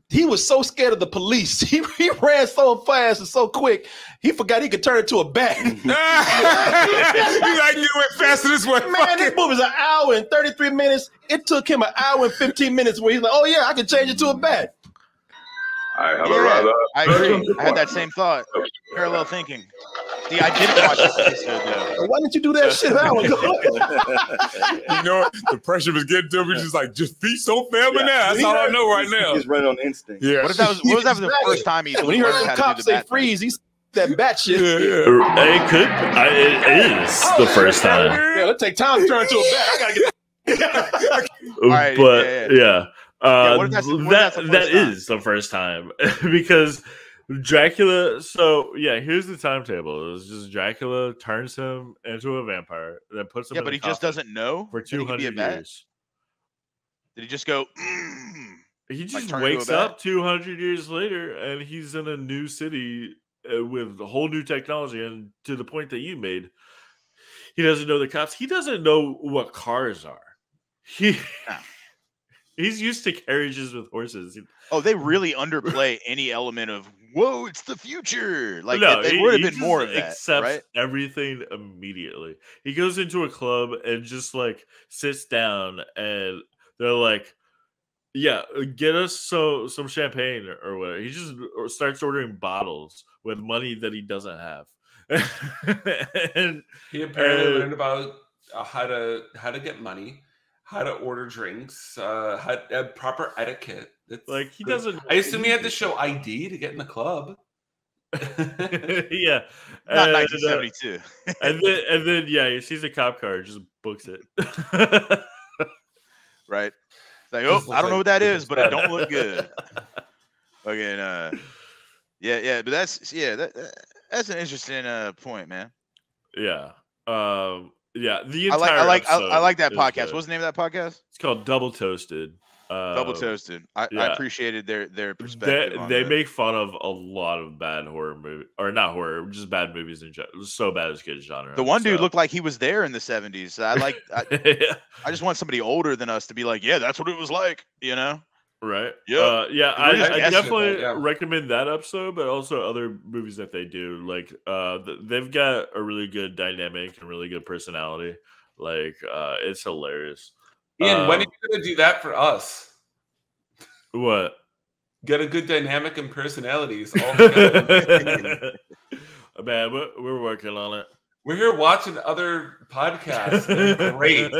he was so scared of the police. He he ran so fast and so quick. He forgot he could turn into a bat. He's like, you went faster this way. Man, this movie's an hour and thirty-three minutes. It took him an hour and fifteen minutes where he's like, oh yeah, I can change it to a bat. I have yeah, a rather. I agree. I had that same thought. Parallel thinking. See, I didn't watch this episode though. Why didn't you do that shit an hour ago? You know, the pressure was getting to me. Just like, just be so feminine. Yeah. That's all I know right now. He's running on instinct. Yeah. What if that was? What was that the first time he? Yeah, when he heard the cops say freeze, he's. That bat shit. It could. I, it is oh, the first time. Yeah, let's take time to turn to a bat. I gotta get. Right, but yeah, yeah. yeah. Uh, yeah that that, that is the first time because Dracula. So yeah, here's the timetable. It's just Dracula turns him into a vampire that puts him. Yeah, in but he just doesn't know for two hundred years. Did he just go? Mm, he just like, wakes up two hundred years later, and he's in a new city. With the whole new technology, and to the point that you made, he doesn't know the cops. He doesn't know what cars are. He nah. he's used to carriages with horses. Oh, they really underplay any element of whoa, it's the future. Like no, there would have been more of that. Accepts right? everything immediately. He goes into a club and just like sits down, and they're like. Yeah, get us so some champagne or whatever. He just starts ordering bottles with money that he doesn't have. and, he apparently and, learned about how to how to get money, how to order drinks, uh, how, uh proper etiquette. It's like he good. doesn't. I assume he had to show I D to get in the club. Yeah, not nineteen seventy-two. And then, and then, yeah, he sees a cop car, just books it. Right. It's like, oh, I don't know what that is, but it don't look good. Again, uh, yeah, yeah, but that's yeah, that, that's an interesting uh point, man. Yeah. Um. Yeah. The entire I like. I like. I, I like that podcast. What's the name of that podcast? It's called Double Toasted. Uh, Double Toasted. I, yeah. I appreciated their their perspective. They, on they make fun of a lot of bad horror movies, or not horror, just bad movies in general. It was so bad as kid genre. The one so. dude looked like he was there in the seventies. I like. I, yeah. I just want somebody older than us to be like, yeah, that's what it was like, you know? Right. Yeah. Uh, yeah. I, I definitely yeah. recommend that episode, but also other movies that they do. Like, uh, they've got a really good dynamic and really good personality. Like, uh, it's hilarious. Ian, um, when are you going to do that for us? What? Get a good dynamic and personalities all together. Man, we're, we're working on it. We're here watching other podcasts. Great.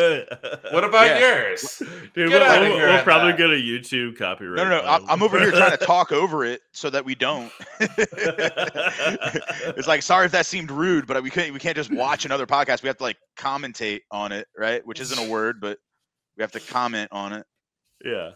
What about yeah. yours? Dude, Get we're, out of here we're probably going to YouTube copyright. No, no, no. I'm over here trying to talk over it so that we don't. It's like, sorry if that seemed rude, but we couldn't. We can't just watch another podcast. We have to like commentate on it, right? Which isn't a word, but we have to comment on it. Yeah,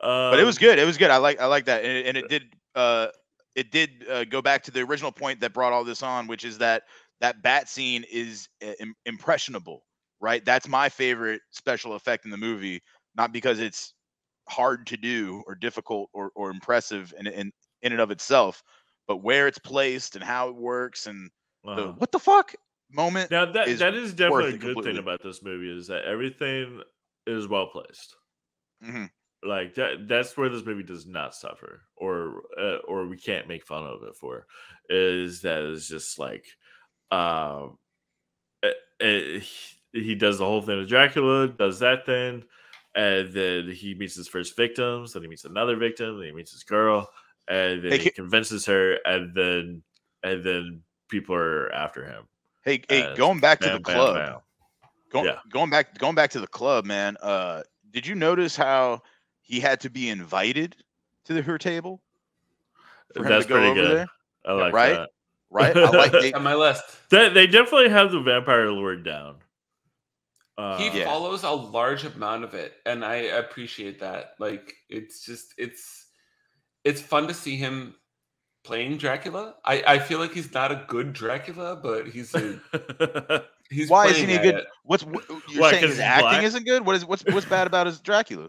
um, but it was good. It was good. I like. I like that, and it, and it did. Uh, it did uh, go back to the original point that brought all this on, which is that. That bat scene is im impressionable, right? That's my favorite special effect in the movie, not because it's hard to do or difficult or, or impressive in, in, in and of itself, but where it's placed and how it works and wow. the what the fuck moment. Now, that, is that is definitely a good completely. thing about this movie is that everything is well placed. Mm-hmm. Like that, that's where this movie does not suffer or, uh, or we can't make fun of it for, is that it's just like, Um, it, it, he does the whole thing with Dracula, does that thing, and then he meets his first victims, then he meets another victim, then he meets his girl, and then hey, he convinces her, and then and then people are after him. Hey, hey, going back bam, to the bam, club, bam, bam. Go, yeah. going back, going back to the club, man. Uh, did you notice how he had to be invited to the, her table? For That's him to go pretty over good. There? I like yeah, right? that. Right, I like they, on my list. They, they definitely have the vampire lore down. Uh, he yeah. follows a large amount of it, and I appreciate that. Like, it's just it's it's fun to see him playing Dracula. I I feel like he's not a good Dracula, but he's a, he's why isn't he good? It. What's what, you're what, saying? His acting black? isn't good. What is what's what's bad about his Dracula?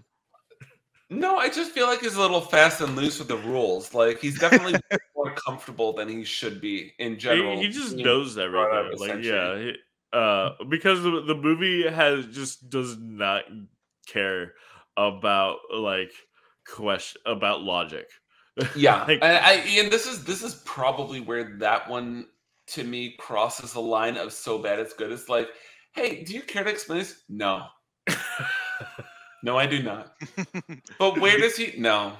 No, I just feel like he's a little fast and loose with the rules. Like, he's definitely more comfortable than he should be in general. He, he just he knows that right now. Like, yeah, he, uh, because the, the movie has just does not care about like question about logic. Yeah, like, and, I, and this is this is probably where that one to me crosses the line of so bad it's good. It's like, hey, do you care to explain this? No. No, I do not. But where does he? No,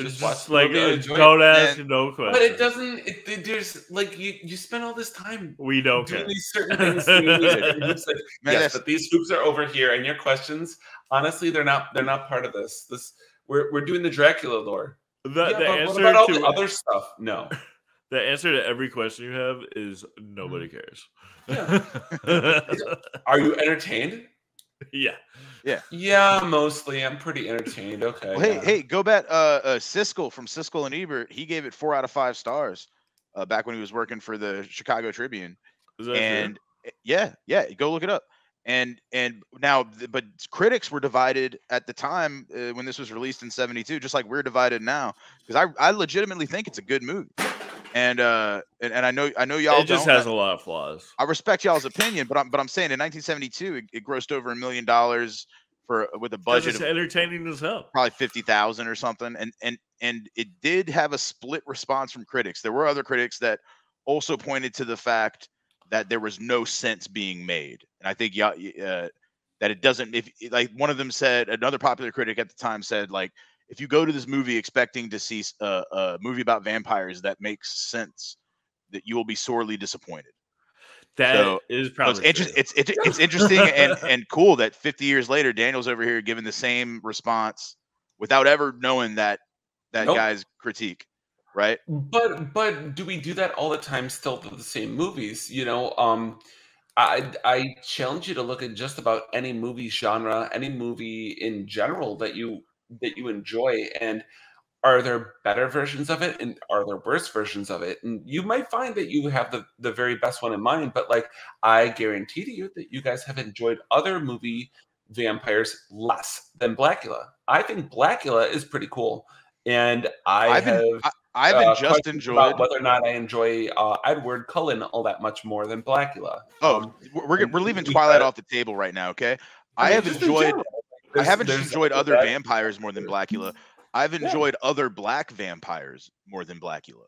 just, just like a, don't ask and, no questions. But it doesn't. It, it, there's like you. You spend all this time. We don't doing care. These certain things. It's like, Man, yes, but these hoops are over here, and your questions. Honestly, they're not. They're not part of this. This we're we're doing the Dracula lore. The, yeah, the answer what about all to the other stuff. No. The answer to every question you have is nobody cares. Yeah. Are you entertained? Yeah, yeah, yeah. Mostly, I'm pretty entertained. Okay. Well, hey, yeah. hey, go back. Uh, uh, Siskel from Siskel and Ebert. He gave it four out of five stars. Uh, back when he was working for the Chicago Tribune. Is that and true? yeah, yeah. Go look it up. And and now, but critics were divided at the time uh, when this was released in seventy-two, just like we're divided now. Because I I legitimately think it's a good movie. And uh, and, and I know I know y'all. It just don't. has a lot of flaws. I respect y'all's opinion, but I'm but I'm saying in nineteen seventy-two it, it grossed over a million dollars for with a budget. It's entertaining as hell. Probably fifty thousand or something, and and and it did have a split response from critics. There were other critics that also pointed to the fact that there was no sense being made, and I think y'all uh, that it doesn't. If like one of them said, another popular critic at the time said like, if you go to this movie expecting to see a, a movie about vampires that makes sense, that you will be sorely disappointed. That so, is probably so it's, inter- it's, it's it's interesting and, and cool that fifty years later, Daniel's over here giving the same response without ever knowing that that nope. guy's critique, right? But but do we do that all the time still for the same movies? You know, um, I I challenge you to look at just about any movie genre, any movie in general that you that you enjoy, and are there better versions of it, and are there worse versions of it? And you might find that you have the, the very best one in mind, but like I guarantee to you that you guys have enjoyed other movie vampires less than Blacula. I think Blacula is pretty cool, and I I've have been, I, I've been uh, just enjoyed about whether or not I enjoy uh, Edward Cullen all that much more than Blacula. Oh, we're we're leaving we Twilight gotta, off the table right now, okay? I, I have enjoyed I haven't enjoyed other that, vampires more than Blacula. I've enjoyed yeah. other black vampires more than Blacula.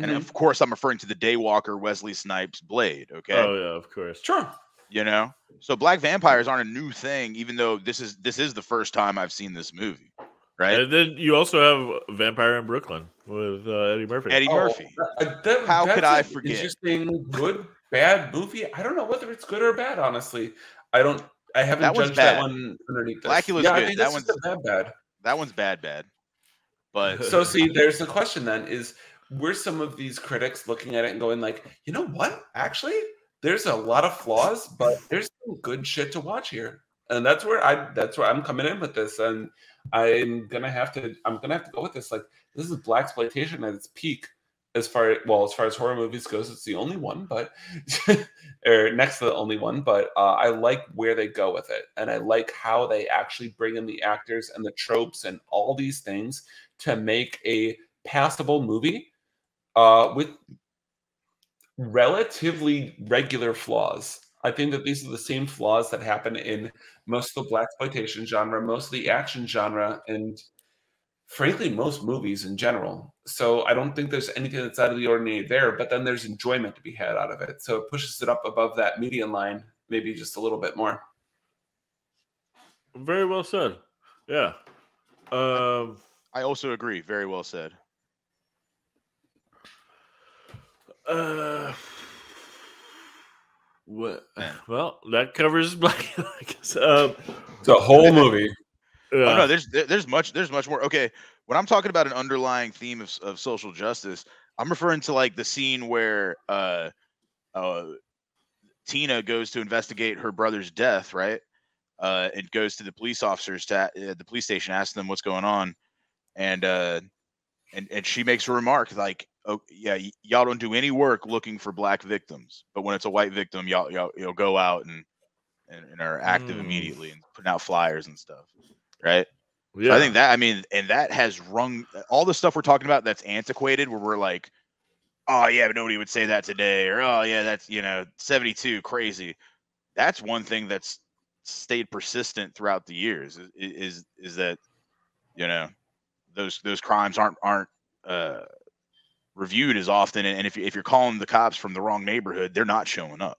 And mm-hmm. of course, I'm referring to the Daywalker, Wesley Snipes, Blade, okay? Oh, yeah, of course. Sure. You know? So black vampires aren't a new thing, even though this is this is the first time I've seen this movie, right? And then you also have Vampire in Brooklyn with uh, Eddie Murphy. Eddie oh, Murphy. That, that, How could I forget? Interesting, good, bad movie. I don't know whether it's good or bad, honestly. I don't, I haven't that judged that one underneath this. Blackula's yeah, good. I mean, that one's bad, bad. That one's bad, bad. But so see, there's the question then is, were some of these critics looking at it and going like, you know what? Actually, there's a lot of flaws, but there's some good shit to watch here. And that's where I that's where I'm coming in with this. And I'm gonna have to I'm gonna have to go with this. Like, this is Blaxploitation at its peak as far well, as far as horror movies goes, it's the only one, but or next to the only one, but uh, I like where they go with it. And I like how they actually bring in the actors and the tropes and all these things to make a passable movie uh, with relatively regular flaws. I think that these are the same flaws that happen in most of the blaxploitation genre, most of the action genre, and frankly, most movies in general. So I don't think there's anything that's out of the ordinary there, but then there's enjoyment to be had out of it. So it pushes it up above that median line, maybe just a little bit more. Very well said. Yeah. Um... I also agree. Very well said. Uh, what? Well, that covers Blacula. I guess. Um, it's a whole movie. Yeah. Oh no, there's there's much there's much more. Okay, when I'm talking about an underlying theme of of social justice, I'm referring to like the scene where uh, uh, Tina goes to investigate her brother's death, right? Uh, and goes to the police officers at uh, the police station, asks them what's going on. And uh, and and she makes a remark like, "Oh yeah, y- y'all don't do any work looking for black victims, but when it's a white victim, y'all y'all you'll go out and, and, and are active mm. immediately and putting out flyers and stuff, right?" Yeah, so I think that I mean, and that has rung all the stuff we're talking about that's antiquated, where we're like, "Oh yeah, but nobody would say that today," or "Oh yeah, that's you know seventy-two crazy." That's one thing that's stayed persistent throughout the years is is, is that you know. Those those crimes aren't aren't uh, reviewed as often, and if you, if you're calling the cops from the wrong neighborhood, they're not showing up.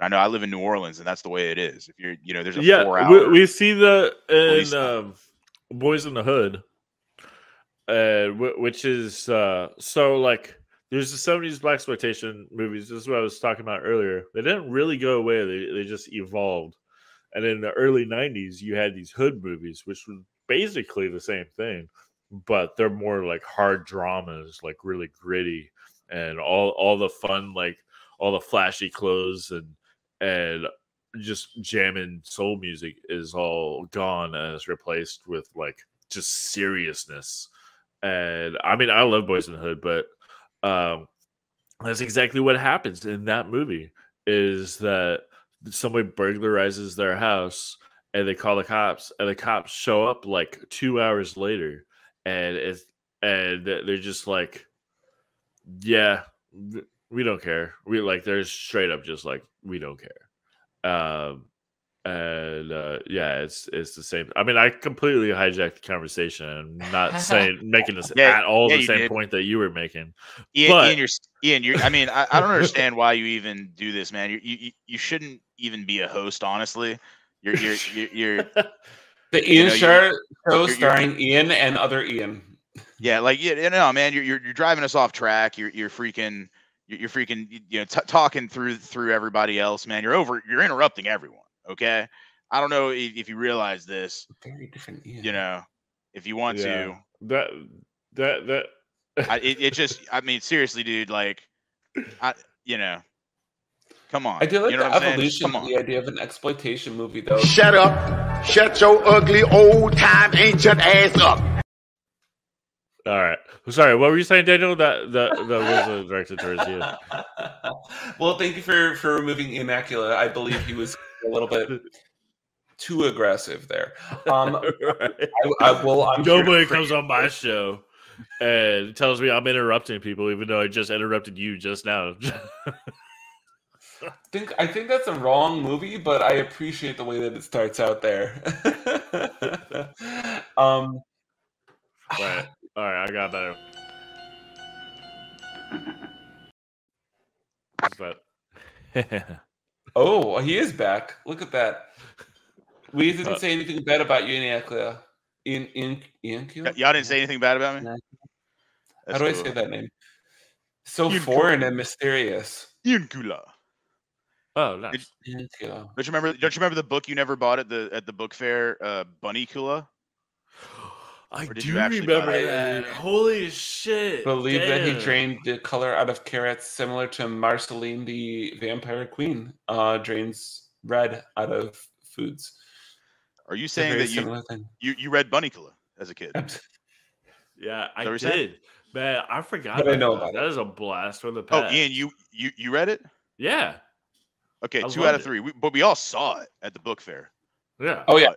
And I know I live in New Orleans, and that's the way it is. If you're you know, there's a yeah, four hour. We, we see the in um, Boys in the Hood, uh, w- which is uh, so like there's the seventies blaxploitation movies. This is what I was talking about earlier. They didn't really go away. They they just evolved, and in the early nineties, you had these hood movies, which were basically the same thing. But they're more like hard dramas, like really gritty, and all, all the fun, like all the flashy clothes and and just jamming soul music is all gone and is replaced with like just seriousness. And I mean, I love Boys in the Hood, but um, that's exactly what happens in that movie is that somebody burglarizes their house and they call the cops, and the cops show up like two hours later. And it's, and they're just like, yeah, we don't care. We like they're straight up just like we don't care. Um, and uh, yeah, it's it's the same. I mean, I completely hijacked the conversation. I'm not saying making this yeah, at all yeah, the same did. point that you were making. Ian, but... Ian, you're, Ian you're, I mean, I, I don't understand why you even do this, man. You you you shouldn't even be a host, honestly. You're you're you're. you're The Ian you know, Show you're, starring you're, Ian and other Ian. Yeah, like you know, man, you're you're, you're driving us off track. You're you're freaking You're freaking, you know, t talking through through everybody else, man. You're over. You're interrupting everyone. Okay, I don't know if, if you realize this. Very different. Yeah. You know, if you want yeah. to. That that that. I, it, it just. I mean, seriously, dude. Like, I. You know. Come on. I do like you know the evolution of the idea of an exploitation movie, though. Shut up! Shut your ugly old time ancient ass up. All right. Sorry, what were you saying, Daniel? That that, that was directed towards you. Well, thank you for for removing Immaculate. I believe he was a little bit too aggressive there. Um, right. I, I will. I'm Nobody sure comes on my show and tells me I'm interrupting people, even though I just interrupted you just now. I think I think that's a wrong movie, but I appreciate the way that it starts out there. um. Right. All right, I got better. But oh, he is back. Look at that. We didn't uh, say anything bad about you, Ianaclea. In in Ianaclea? Y'all didn't say anything bad about me? That's How do cool. I say that name? So Ianaclea. Foreign and mysterious. Ianaclea. Oh, nice. Did, don't you remember? Don't you remember the book you never bought at the at the book fair? Uh, Bunnicula. I do remember that. Holy shit. Believe that he drained the color out of carrots, similar to Marceline the Vampire Queen uh, drains red out of foods. Are you saying that you, you you read Bunnicula as a kid? Yeah, I did. Saying? Man, I forgot but about I know that. About that is a blast from the past. Oh, Ian, you, you, you read it? Yeah. Okay, I two out of three. We, but we all saw it at the book fair. Yeah. Oh, yeah.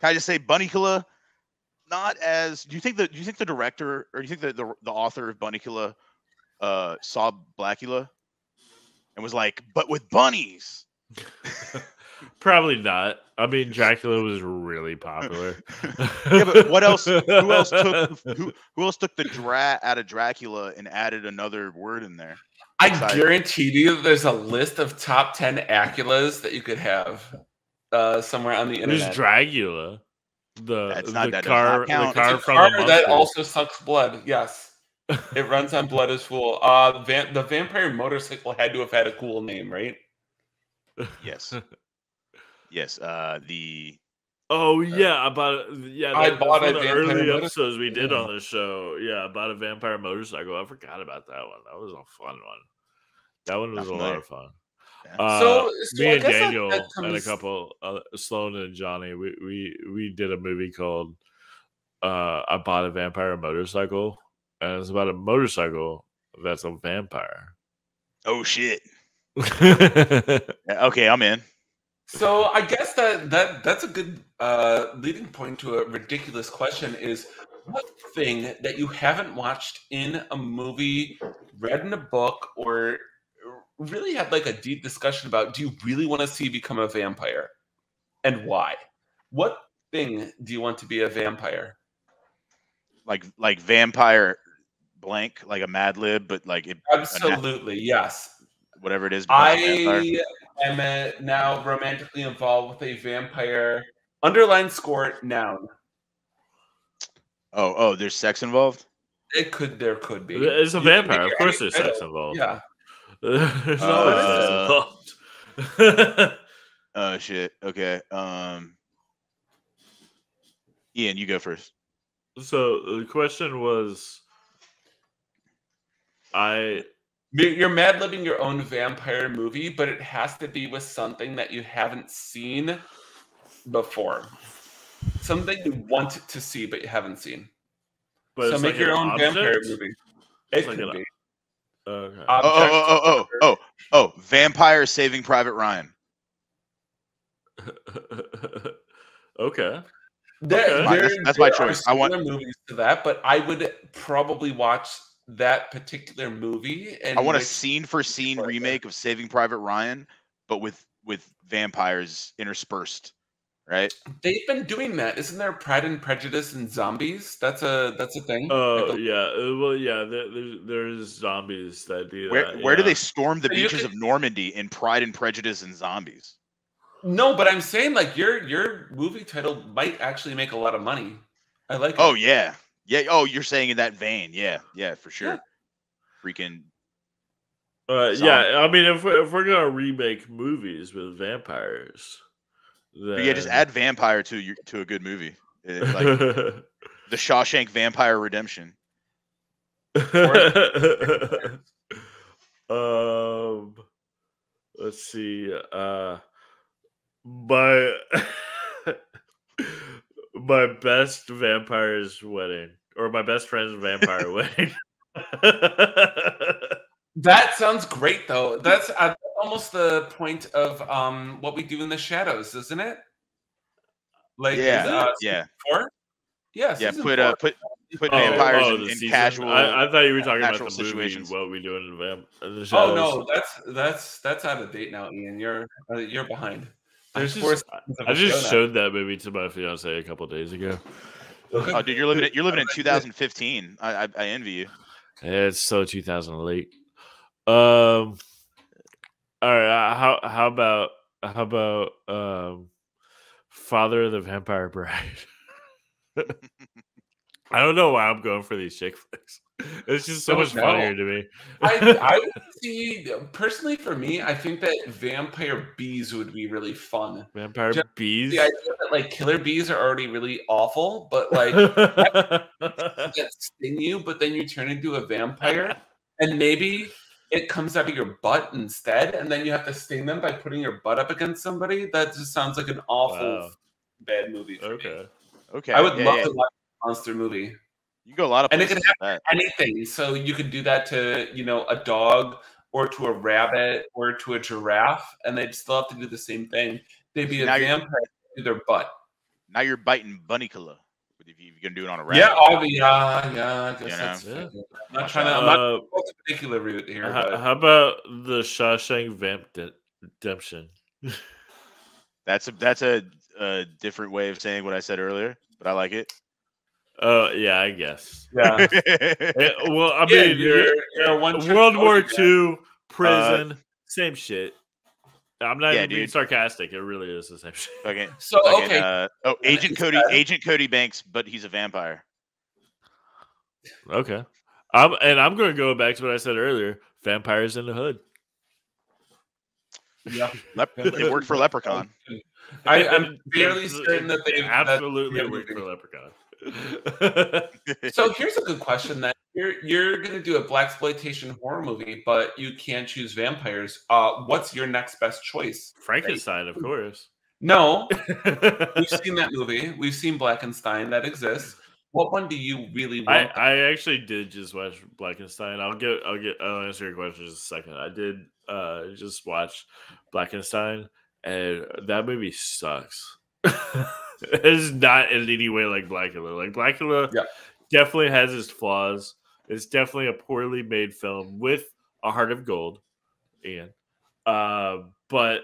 Can I just say Bunnicula... Not as do you think the do you think the director or do you think the the, the author of Bunnicula uh, saw Blacula and was like, but with bunnies? Probably not. I mean, Dracula was really popular. Yeah, but what else? Who else took who, who else took the dra out of Dracula and added another word in there? I guarantee you, there's a list of top ten Aculas that you could have uh, somewhere on the internet. There's Dracula. The, That's not, the that car, not the car it's from car the that also sucks blood. Yes, it runs on blood as fuel. Uh, van the vampire motorcycle had to have had a cool name, right? Yes, yes. Uh, the oh yeah, uh, about yeah. I bought a the early episodes we did yeah. on the show. Yeah, about a vampire motorcycle. I forgot about that one. That was a fun one. That one was not a familiar. lot of fun. Uh, so, so me and Daniel that, that comes... and a couple, uh, Sloan and Johnny, we, we we did a movie called uh, I Bought a Vampire Motorcycle, and it's about a motorcycle that's a vampire. Oh, shit. Okay, I'm in. So I guess that, that that's a good uh, leading point to a ridiculous question is, what thing that you haven't watched in a movie, read in a book, or... really had like a deep discussion about, do you really want to see become a vampire and why? What thing do you want to be a vampire? Like like vampire blank, like a Mad Lib, but like it, absolutely, yes. Whatever it is. I am now romantically involved with a vampire. Underline score noun. Oh, oh, there's sex involved? It could there could be. It's a vampire, of course there's sex involved. Yeah. There's uh, no oh shit. Okay. Um Ian, you go first. So the question was I you're mad living your own vampire movie, but it has to be with something that you haven't seen before. Something you want to see but you haven't seen. But so make like your own object? vampire movie. It it's could like be. Okay. Oh, oh, oh, oh, oh, oh, Vampire Saving Private Ryan. Okay. There, okay. There, that's my choice. I want movies to that, but I would probably watch that particular movie. And I want a scene for scene remake of Saving Private Ryan, but with, with vampires interspersed, right? They've been doing that. Isn't there Pride and Prejudice and Zombies? That's a that's a thing. Oh uh, yeah, well yeah, there, there's, there's zombies that do. Where that, where yeah. do they storm the so beaches can... of Normandy in Pride and Prejudice and Zombies? No, but I'm saying like your your movie title might actually make a lot of money. I like. Oh it. yeah, yeah. Oh, you're saying in that vein, yeah, yeah, for sure. Yeah. Freaking Uh, yeah, I mean, if we're, if we're gonna remake movies with vampires, then... but yeah, just add vampire to your, to a good movie, it, like The Shawshank Vampire Redemption. um, let's see. Uh, my my best vampire's wedding, or my best friend's vampire wedding. That sounds great, though. That's uh, almost the point of um, What We Do in the Shadows, isn't it? Like, yeah, uh, yeah, four? yeah, yeah. Put uh, put put oh, vampires oh, in, in casual. I, I thought you were talking about the situations. Movie, What We Do in the, vamp in the Shadows. Oh no, that's that's that's out of date now, Ian. You're uh, you're behind. There's just, I just show showed that movie to my fiance a couple of days ago. Oh, dude, you're living it, you're living in two thousand fifteen. I, I I envy you. It's so two thousand eight. Um. All right. How how about how about um, Father of the Vampire Bride? I don't know why I'm going for these chick flicks. It's just so much know. funnier to me. I I would see personally for me, I think that vampire bees would be really fun. Vampire just bees. The idea that like killer bees are already really awful, but like that sting you, but then you turn into a vampire, and maybe it comes out of your butt instead, and then you have to sting them by putting your butt up against somebody. That just sounds like an awful, wow. bad movie. For okay, me. okay. I would yeah, love yeah. to watch a monster movie. You go a lot of places, and it could happen to anything. So you could do that to, you know, a dog or to a rabbit or to a giraffe, and they'd still have to do the same thing. They'd be now a vampire to their butt. Now you're biting Bunnicula. If you're gonna do it on a rabbit. Yeah, I'll be, uh, yeah, I guess you know? that's it. Yeah. I'm not trying to, I'm not uh, going to particular route here. How, how about The Shawshank Vamp De Redemption? That's a that's a, a different way of saying what I said earlier, but I like it. Oh, uh, yeah, I guess. Yeah. yeah well, I mean, yeah, you're, you're one World War Two, prison, uh, same shit. I'm not yeah, even dude. being sarcastic. It really is the same shit. Okay. So okay. okay. Uh, oh, Agent Cody. Agent Cody Banks, but he's a vampire. Okay. I'm and I'm going to go back to what I said earlier. Vampires in the Hood. Yeah, it worked for Leprechaun. I, I'm fairly certain that they absolutely that worked for Leprechaun. So here's a good question. Then you're you're going to do a Blaxploitation horror movie, but you can't choose vampires. Uh, what's your next best choice? Frankenstein, right? Of course. No, we've seen that movie. We've seen Blackenstein. That exists. What one do you really want? I, I actually did just watch Blackenstein. I'll get I'll get I'll answer your question in just a second. I did uh, just watch Blackenstein, and that movie sucks. It's not in any way like Blacula. Like Blacula, yeah. definitely has its flaws. It's definitely a poorly made film with a heart of gold, Ian. Uh, but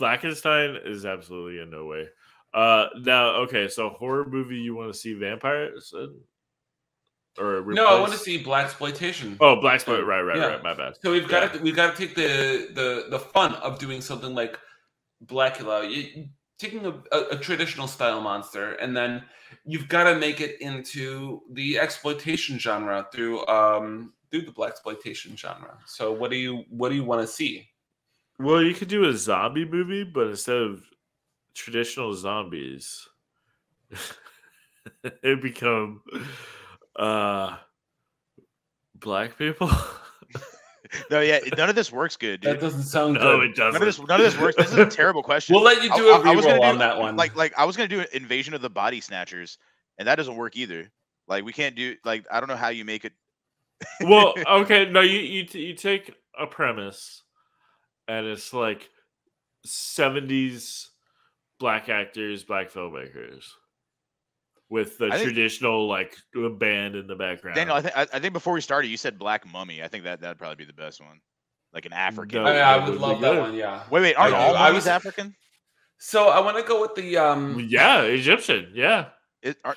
Blackenstein is absolutely in no way. Uh, now, okay, so horror movie you want to see vampires? And, or replace? No, I want to see Blaxploitation. Oh, Blaxploitation, right, right, yeah. right. My bad. So we've got yeah. to we've got to take the the the fun of doing something like Blacula. You, taking a, a, a traditional style monster, and then you've got to make it into the exploitation genre through um through the Blaxploitation genre. So what do you what do you want to see? Well, you could do a zombie movie, but instead of traditional zombies, it become uh black people. No, yeah, none of this works good, dude. That doesn't sound no, good. No, it doesn't. None of, this, none of this works. This is a terrible question. We'll let you do I, a reroll do, on that one. Like, like I was going to do an Invasion of the Body Snatchers, and that doesn't work either. Like, we can't do, like, I don't know how you make it. Well, okay, no, you, you, you take a premise, and it's like seventies black actors, black filmmakers. With the I traditional think, like band in the background. Daniel, I think I, I think before we started, you said Black Mummy. I think that that'd probably be the best one, like an African. No, I, mean, I would, would love that good. one. Yeah. Wait, wait, aren't all mummies African? So I want to go with the um. Yeah, Egyptian. Yeah. It, are...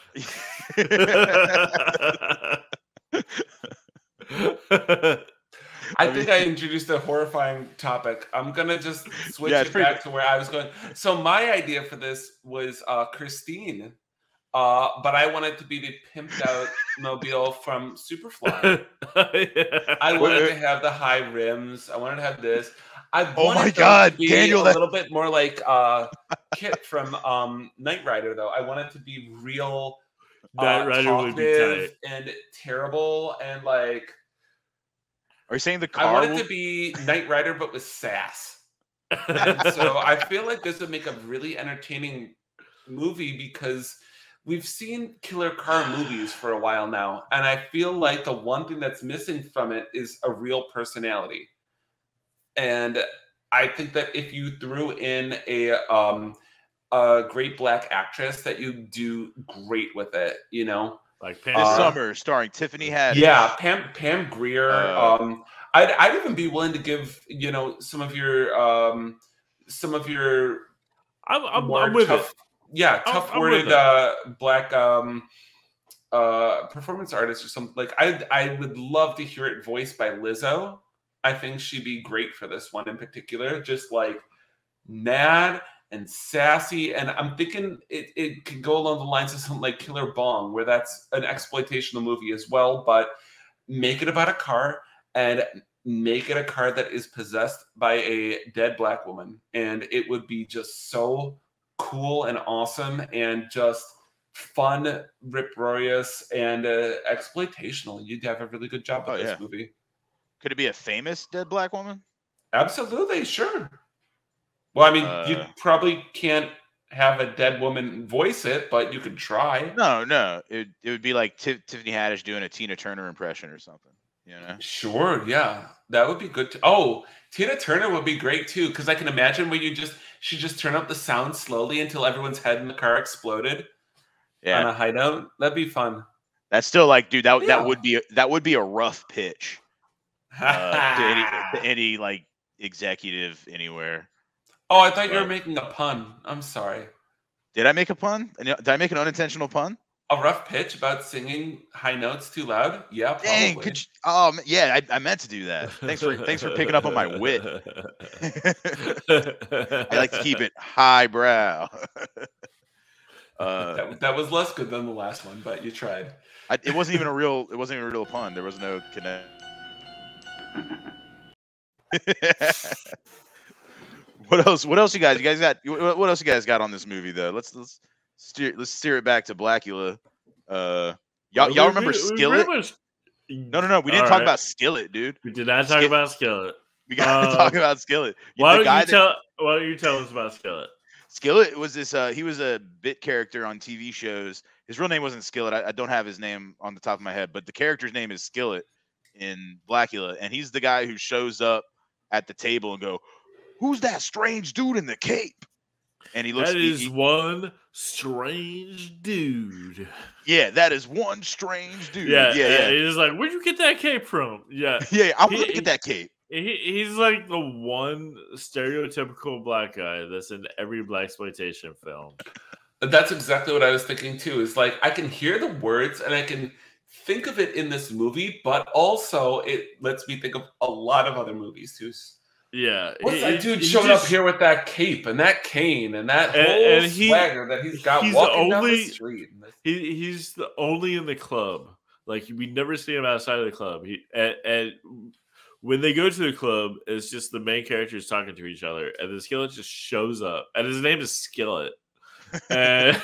I think I introduced a horrifying topic. I'm gonna just switch yeah, it back good. to where I was going. So my idea for this was uh, Christine. Uh, but I want it to be the pimped out mobile from Superfly. Yeah. I wanted to have the high rims. I wanted to have this. I oh my God, to Daniel! A that... little bit more like uh, Kit from um, Knight Rider, though. I want it to be real. Knight uh, Rider would be tight and terrible, and like. Are you saying the car? I want will... it to be Knight Rider, but with sass. And so I feel like this would make a really entertaining movie because. We've seen killer car movies for a while now, and I feel like the one thing that's missing from it is a real personality. And I think that if you threw in a um, a great black actress, that you do great with it, you know? Like Pam uh, Summer, starring Tiffany Haddish. Yeah, Pam Pam Grier. Uh, um, I'd I'd even be willing to give you know some of your um, some of your. I'm I'm, I'm with tough, it. Yeah, tough worded uh, black um, uh, performance artist or something. Like I, I would love to hear it voiced by Lizzo. I think she'd be great for this one in particular. Just like mad and sassy, and I'm thinking it it could go along the lines of something like Killer Bong, where that's an exploitational movie as well, but make it about a car and make it a car that is possessed by a dead black woman, and it would be just so. Cool and awesome and just fun, riprorious, and uh, exploitational. You'd have a really good job with oh, this yeah. movie. Could it be a famous dead black woman? Absolutely, sure. Well, I mean, uh, you probably can't have a dead woman voice it, but you could try. No, no. It, it would be like T Tiffany Haddish doing a Tina Turner impression or something. You know? Sure, yeah. That would be good. Oh, Tina Turner would be great, too, because I can imagine where you just... She just turned up the sound slowly until everyone's head in the car exploded. Yeah. On a high note, that'd be fun. That's still like, dude, that yeah. that would be that would be a rough pitch uh, to, any, to any like executive anywhere. Oh, I thought but, you were making a pun. I'm sorry. Did I make a pun? Did I make an unintentional pun? A rough pitch about singing high notes too loud? Yeah, probably. Dang, could you, um, yeah, I, I meant to do that. Thanks for thanks for picking up on my wit. I like to keep it highbrow. uh, that, that was less good than the last one, but you tried. I, it wasn't even a real. It wasn't even a real pun. There was no connect. What else? What else you guys? You guys got? What else you guys got on this movie though? Let's let's. Steer, let's steer it back to Blacula. Uh, y'all, y'all remember we, Skillet? We much... No, no, no. We didn't All talk right. about Skillet, dude. We did not Sk talk about Skillet. We gotta uh, talk about Skillet. Why the don't guy you that... tell? Why don't you tell us about Skillet? Skillet was this. Uh, he was a bit character on T V shows. His real name wasn't Skillet. I, I don't have his name on the top of my head, but the character's name is Skillet in Blacula, and he's the guy who shows up at the table and go, "Who's that strange dude in the cape?" And he looks. That is he, one strange dude. Yeah, that is one strange dude. Yeah, yeah. yeah. He's like, "Where'd you get that cape from?" Yeah, yeah. I want to get that cape. He, he's like the one stereotypical black guy that's in every blaxploitation film. That's exactly what I was thinking too. Is like I can hear the words and I can think of it in this movie, but also it lets me think of a lot of other movies too. Yeah, what's that dude showed up here with that cape and that cane and that and, whole and he, swagger that he's got he's walking the only, down the street. He, he's the only in the club. Like we never see him outside of the club. He and, and when they go to the club, it's just the main characters talking to each other, and the Skillet just shows up, and his name is Skillet. And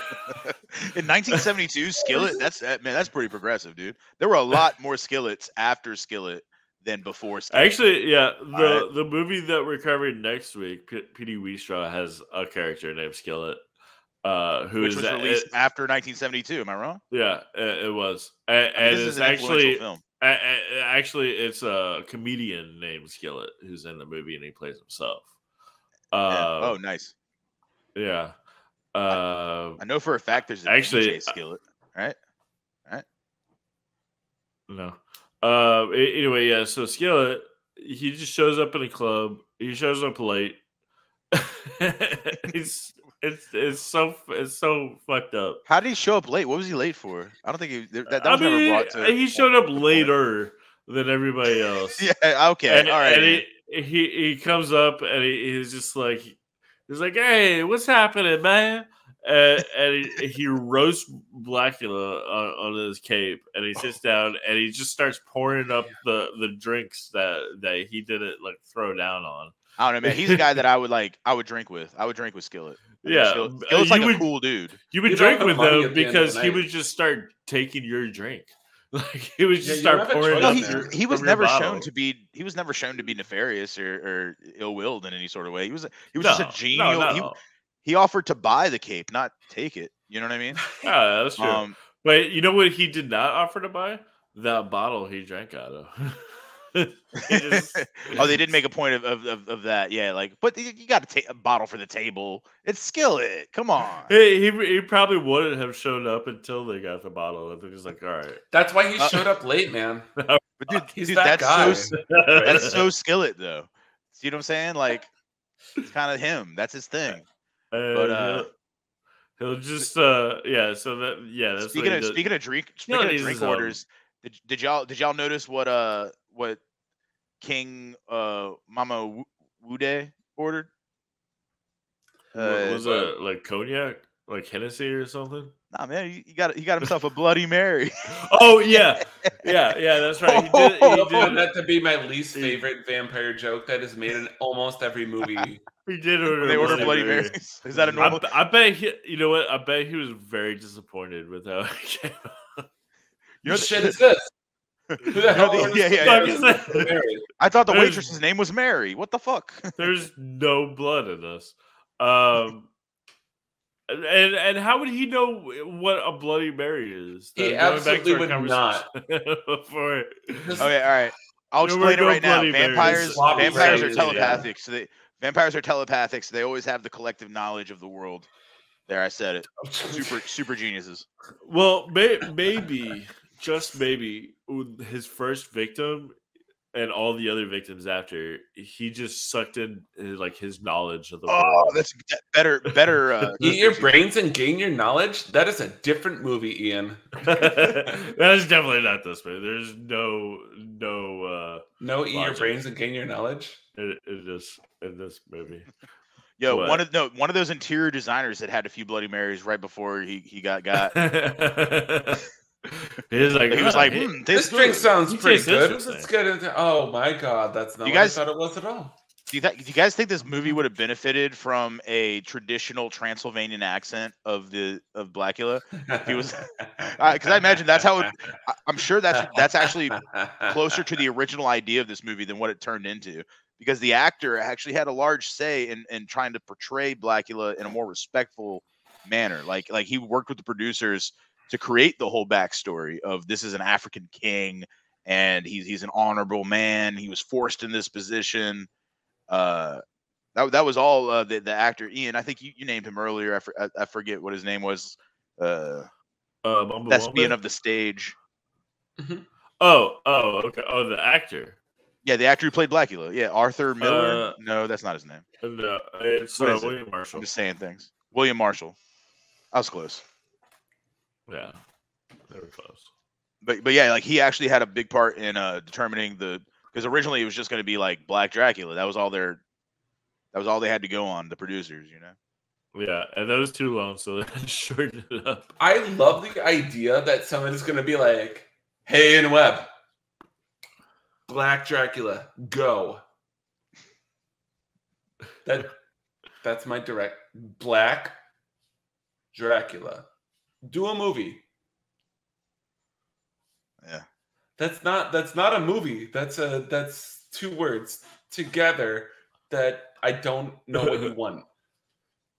in nineteen seventy-two, Skillet. That's man. That's pretty progressive, dude. There were a lot more Skillets after Skillet. Than before. Started. Actually, yeah, the right. the movie that we're covering next week, P Petey Wheatstraw has a character named Skillet, uh, who Which is was released it, after nineteen seventy-two. Am I wrong? Yeah, it, it was, and, I mean, and this it's is an actually, film. I, I, actually, it's a comedian named Skillet who's in the movie and he plays himself. Uh, yeah. Oh, nice. Yeah, uh, I know for a fact there's an actually D J Skillet. All right, all right. No. Uh, anyway, yeah, so Skillet, he just shows up in a club. He shows up late. it's it's it's so it's so fucked up. How did he show up late? What was he late for? I don't think he that, that was I mean, never brought to he showed up later than everybody else. Yeah, okay. And, all right. And he, he he comes up and he, he's just like he's like, "Hey, what's happening, man?" and, and he, he roasts Blacula on, on his cape, and he sits down and he just starts pouring up the, the drinks that, that he didn't like throw down on. I don't know, man. He's a guy that I would like. I would drink with. I would drink with Skillet. Yeah, Skillet. Skillet's like would, a cool dude. You would He'd drink with him because he would just start taking your drink. Like he would just yeah, start pouring. No, he, he was never shown to be. He was never shown to be nefarious or, or ill-willed in any sort of way. He was. He was no, just a genial. No, no. He, he offered to buy the cape, not take it. You know what I mean? Yeah, that's true. Um, but you know what? He did not offer to buy that bottle he drank out of. Just, oh, they did make a point of, of, of, of that, yeah. Like, but you got to take a bottle for the table. It's Skillet. Come on. He, he he probably wouldn't have shown up until they got the bottle. I think he's like, all right. That's why he uh, showed up late, man. But dude, he's dude, that that's guy. So, that's so Skillet, though. See what I'm saying? Like, it's kind of him. That's his thing. Uh, but uh, he'll, he'll just uh, yeah. So that yeah. That's speaking of does. speaking of drink speaking no, of drink orders, own. did did y'all did y'all notice what uh what King uh Mama Wude ordered? Uh, what was that, like cognac, like Hennessy or something? Nah, man, he got he got himself a Bloody Mary. Oh yeah, yeah, yeah, that's right. He did. He did. Oh, that to be my least favorite vampire joke that is made in almost every movie. He did order. They order Bloody Mary. Marys. Is that a normal? I, I bet he. You know what? I bet he was very disappointed with how it came out. Your shit is this. Who the hell no, the, yeah, yeah, yeah. I thought the there's, waitress's name was Mary. What the fuck? There's no blood in this. Um, and and how would he know what a Bloody Mary is? He absolutely would not. For okay, all right. I'll explain it right now. Vampires, vampires are telepathic. Yeah. So they vampires are telepathic. So they always have the collective knowledge of the world. There, I said it. Super super geniuses. Well, may, maybe. Just maybe his first victim and all the other victims after, he just sucked in his, like his knowledge of the world. Oh, that's better, better. Uh, Eat your brains and gain your knowledge. That is a different movie, Ian. That is definitely not this movie. There's no, no, uh, no. Eat your brains and gain your knowledge. It, it is in this movie. Yo, what? one of no one of those interior designers that had a few Bloody Marys right before he he got got. He was like, he was like hmm, this, this drink sounds pretty good. It's good. Oh my god, that's not you guys, what I thought it was at all. Do you, th do you guys think this movie would have benefited from a traditional Transylvanian accent of the of Blacula? He was, because uh, I imagine that's how. It, I, I'm sure that's that's actually closer to the original idea of this movie than what it turned into, because the actor actually had a large say in in trying to portray Blacula in a more respectful manner. Like like he worked with the producers to create the whole backstory of this is an African king, and he's he's an honorable man. He was forced in this position. Uh, that that was all uh, the the actor Ian. I think you, you named him earlier. I, for, I I forget what his name was. Uh, uh thespian of the stage. Mm-hmm. Oh oh okay oh the actor. Yeah, the actor who played Blacula. Yeah, Arthur Miller. Uh, no, that's not his name. No, it's uh, William it? Marshall. I'm just saying things. William Marshall. I was close. Yeah, very close. But but yeah, like he actually had a big part in uh determining the, because originally it was just going to be like Black Dracula. That was all their, that was all they had to go on, the producers, you know. Yeah, and that was too long, so they shortened it up. I love the idea that someone is going to be like, "Hey, Ian Webb, Black Dracula, go." That that's my direct Black Dracula. Do a movie. Yeah, that's not that's not a movie. That's a that's two words together that I don't know what you want.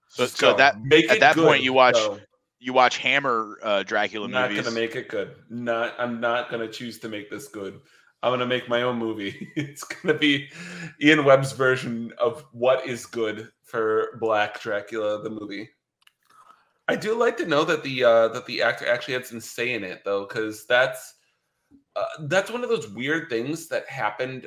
So, so, so that make at that good, point you watch so. you watch Hammer uh, Dracula I'm movies. Not gonna make it good. Not I'm not gonna choose to make this good. I'm gonna make my own movie. It's gonna be Ian Webb's version of what is good for Black Dracula the movie. I do like to know that the uh, that the actor actually had some say in it, though, because that's uh, that's one of those weird things that happened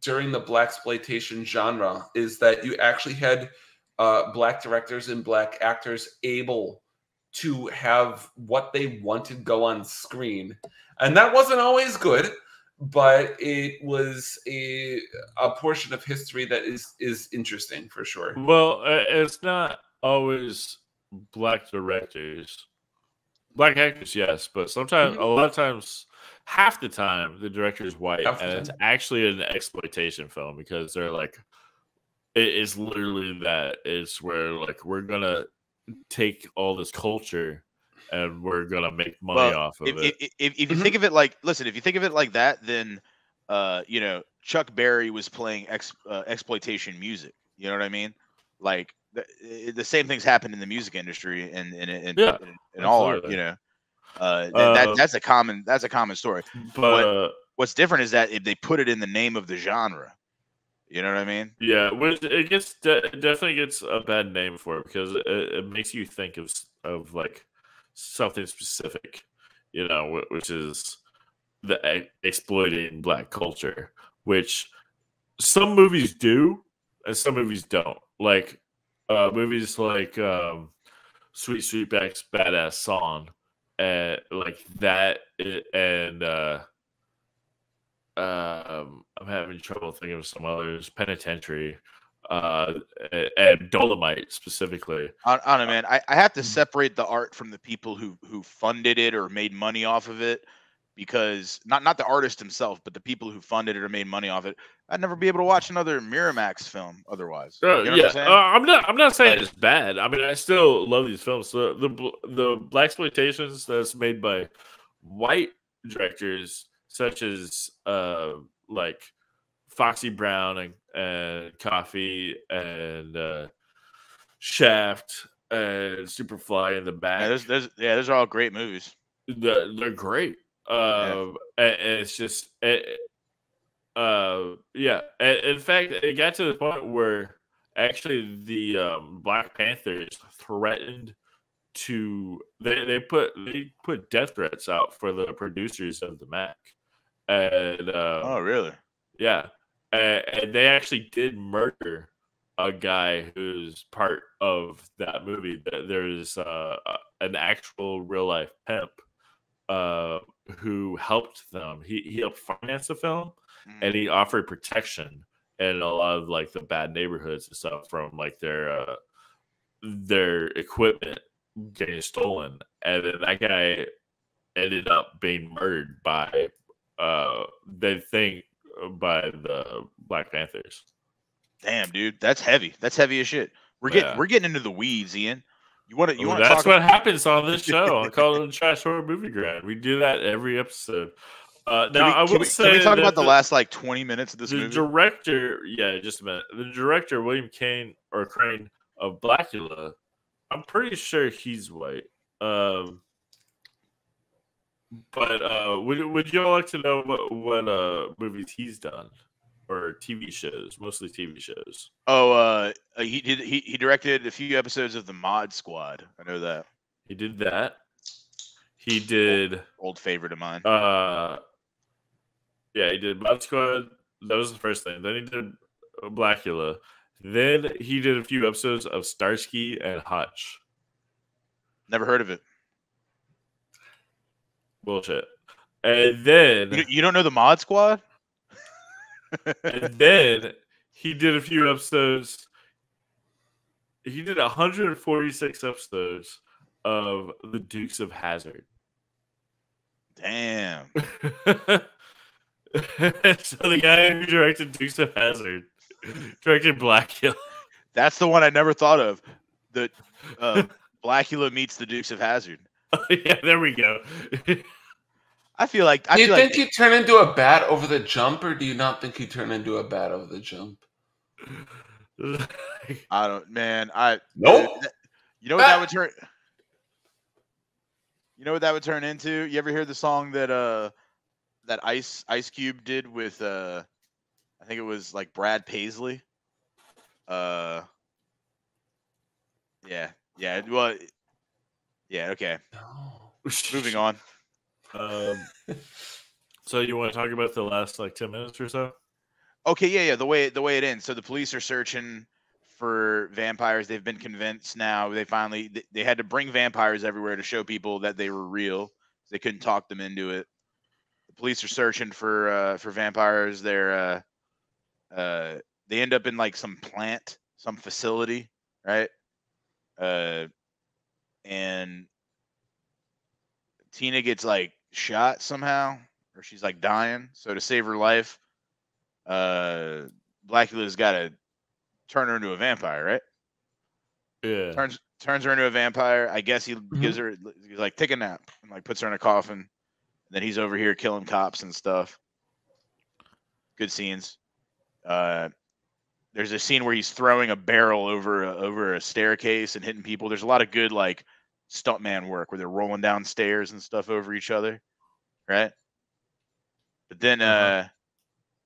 during the Blaxploitation genre, is that you actually had uh, Black directors and Black actors able to have what they wanted go on screen, and that wasn't always good, but it was a a portion of history that is is interesting for sure. Well, it's not always black directors, black actors, yes, but sometimes, mm-hmm. a lot of times, half the time, the director is white, half and it's actually an exploitation film because they're like, it is literally that. It's where like we're gonna take all this culture and we're gonna make money well, off of if, it. If, if, if you mm-hmm. think of it like, listen, if you think of it like that, then uh, you know, Chuck Berry was playing ex, uh, exploitation music. You know what I mean? Like the, the same things happen in the music industry and and and, yeah, and, and all art. You know, uh, uh, that that's a common that's a common story. But what, uh, what's different is that if they put it in the name of the genre. You know what I mean? Yeah, which it gets de it definitely gets a bad name for it because it, it makes you think of of like something specific, you know, which is the ex exploiting black culture, which some movies do and some movies don't. Like uh, movies like um, Sweet Sweetback's Badass Song, and like that, and. Uh, Um, I'm having trouble thinking of some others. Penitentiary, uh, and Dolomite specifically. I, I don't know, man. I, I have to separate the art from the people who who funded it or made money off of it, because not not the artist himself, but the people who funded it or made money off it. I'd never be able to watch another Miramax film otherwise. Uh, you know yeah, what I'm, uh, I'm not. I'm not saying it's bad. I mean, I still love these films. The the the Blaxploitations that's made by white directors, such as uh, like Foxy Brown and, and Coffee and uh, Shaft and Superfly and The Mac. Yeah, those, those, yeah, those are all great movies. The, they're great. Uh, yeah. and, and it's just, it, uh, yeah. And, in fact, it got to the point where actually the um, Black Panthers threatened to they they put they put death threats out for the producers of The Mac. And uh, oh, really? Yeah, and, and they actually did murder a guy who's part of that movie. There's uh, an actual real life pimp uh, who helped them. He he helped finance the film, mm. and he offered protection in a lot of like the bad neighborhoods and stuff from like their uh, their equipment getting stolen. And then that guy ended up being murdered by. Uh, they think by the Black Panthers. Damn, dude, that's heavy. That's heavy as shit. We're getting yeah. we're getting into the weeds, Ian. You want to? You want to? That's what happens on this show. I call it the Trash Horror Movie Grind. We do that every episode. Uh, now we, I would we, say, can we talk about the, the last like twenty minutes of this? The movie? Director, yeah, just a minute. The director, William Crain or Crane of Blacula. I'm pretty sure he's white. Um. But uh, would would y'all like to know what what uh movies he's done or T V shows, mostly T V shows? Oh, uh, he did he he directed a few episodes of The Mod Squad. I know that he did that. He did old, old favorite of mine. Uh, yeah, he did Mod Squad. That was the first thing. Then he did Blacula. Then he did a few episodes of Starsky and Hutch. Never heard of it. Bullshit. And then you, you don't know The Mod Squad. And then he did a few episodes. He did one hundred forty-six episodes of The Dukes of Hazzard. Damn. So the guy who directed Dukes of Hazzard directed Blacula. That's the one I never thought of. The uh, Blacula meets The Dukes of Hazzard. Oh, yeah, there we go. I feel like I do you feel think like... you turn into a bat over the jump, or do you not think you turn into a bat over the jump? I don't, man. I nope. You know what bat. that would turn. You know what that would turn into? You ever hear the song that uh that Ice Ice Cube did with uh I think it was like Brad Paisley. Uh. Yeah. Yeah. Well. Yeah, okay. No. Moving on. Um, so you want to talk about the last like ten minutes or so? Okay, yeah, yeah. The way the way it ends. So the police are searching for vampires. They've been convinced now. They finally they, they had to bring vampires everywhere to show people that they were real. They couldn't talk them into it. The police are searching for uh, for vampires. They're uh, uh, they end up in like some plant, some facility, right? Uh. and Tina gets like shot somehow, or she's like dying. So to save her life, uh, Blackula's got to turn her into a vampire, right? Yeah. Turns turns her into a vampire. I guess he mm-hmm. gives her, he's like, take a nap, and like puts her in a coffin. And then he's over here killing cops and stuff. Good scenes. Uh, there's a scene where he's throwing a barrel over a, over a staircase and hitting people. There's a lot of good like stuntman work where they're rolling down stairs and stuff over each other, right? But then, mm-hmm. uh,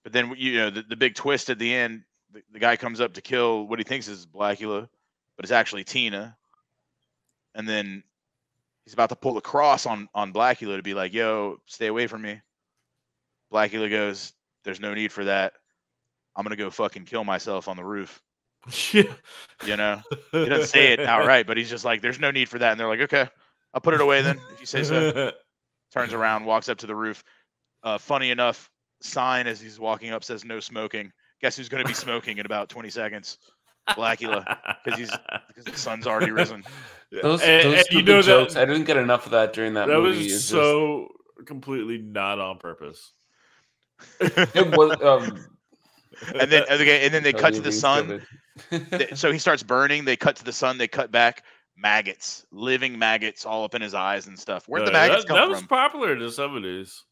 but then you know the, the big twist at the end. The, the guy comes up to kill what he thinks is Blacula, but it's actually Tina. And then he's about to pull the cross on on Blacula to be like, "Yo, stay away from me." Blacula goes, "There's no need for that. I'm gonna go fucking kill myself on the roof." Yeah. You know, he doesn't say it outright, but he's just like, "There's no need for that." And they're like, "Okay, I'll put it away then, if you say so." Turns around, walks up to the roof. Uh, funny enough, sign as he's walking up says "No smoking." Guess who's going to be smoking in about twenty seconds? Blackula, because he's because the sun's already risen. Those, and, those and you know jokes, that, I didn't get enough of that during that, that movie. That was it's so just... completely not on purpose. It was, um... and then okay, and then they cut to the sun. So he starts burning. They cut to the sun. They cut back. Maggots, living maggots, all up in his eyes and stuff. Where'd no, the maggots that, come from? That was from? Popular in the seventies.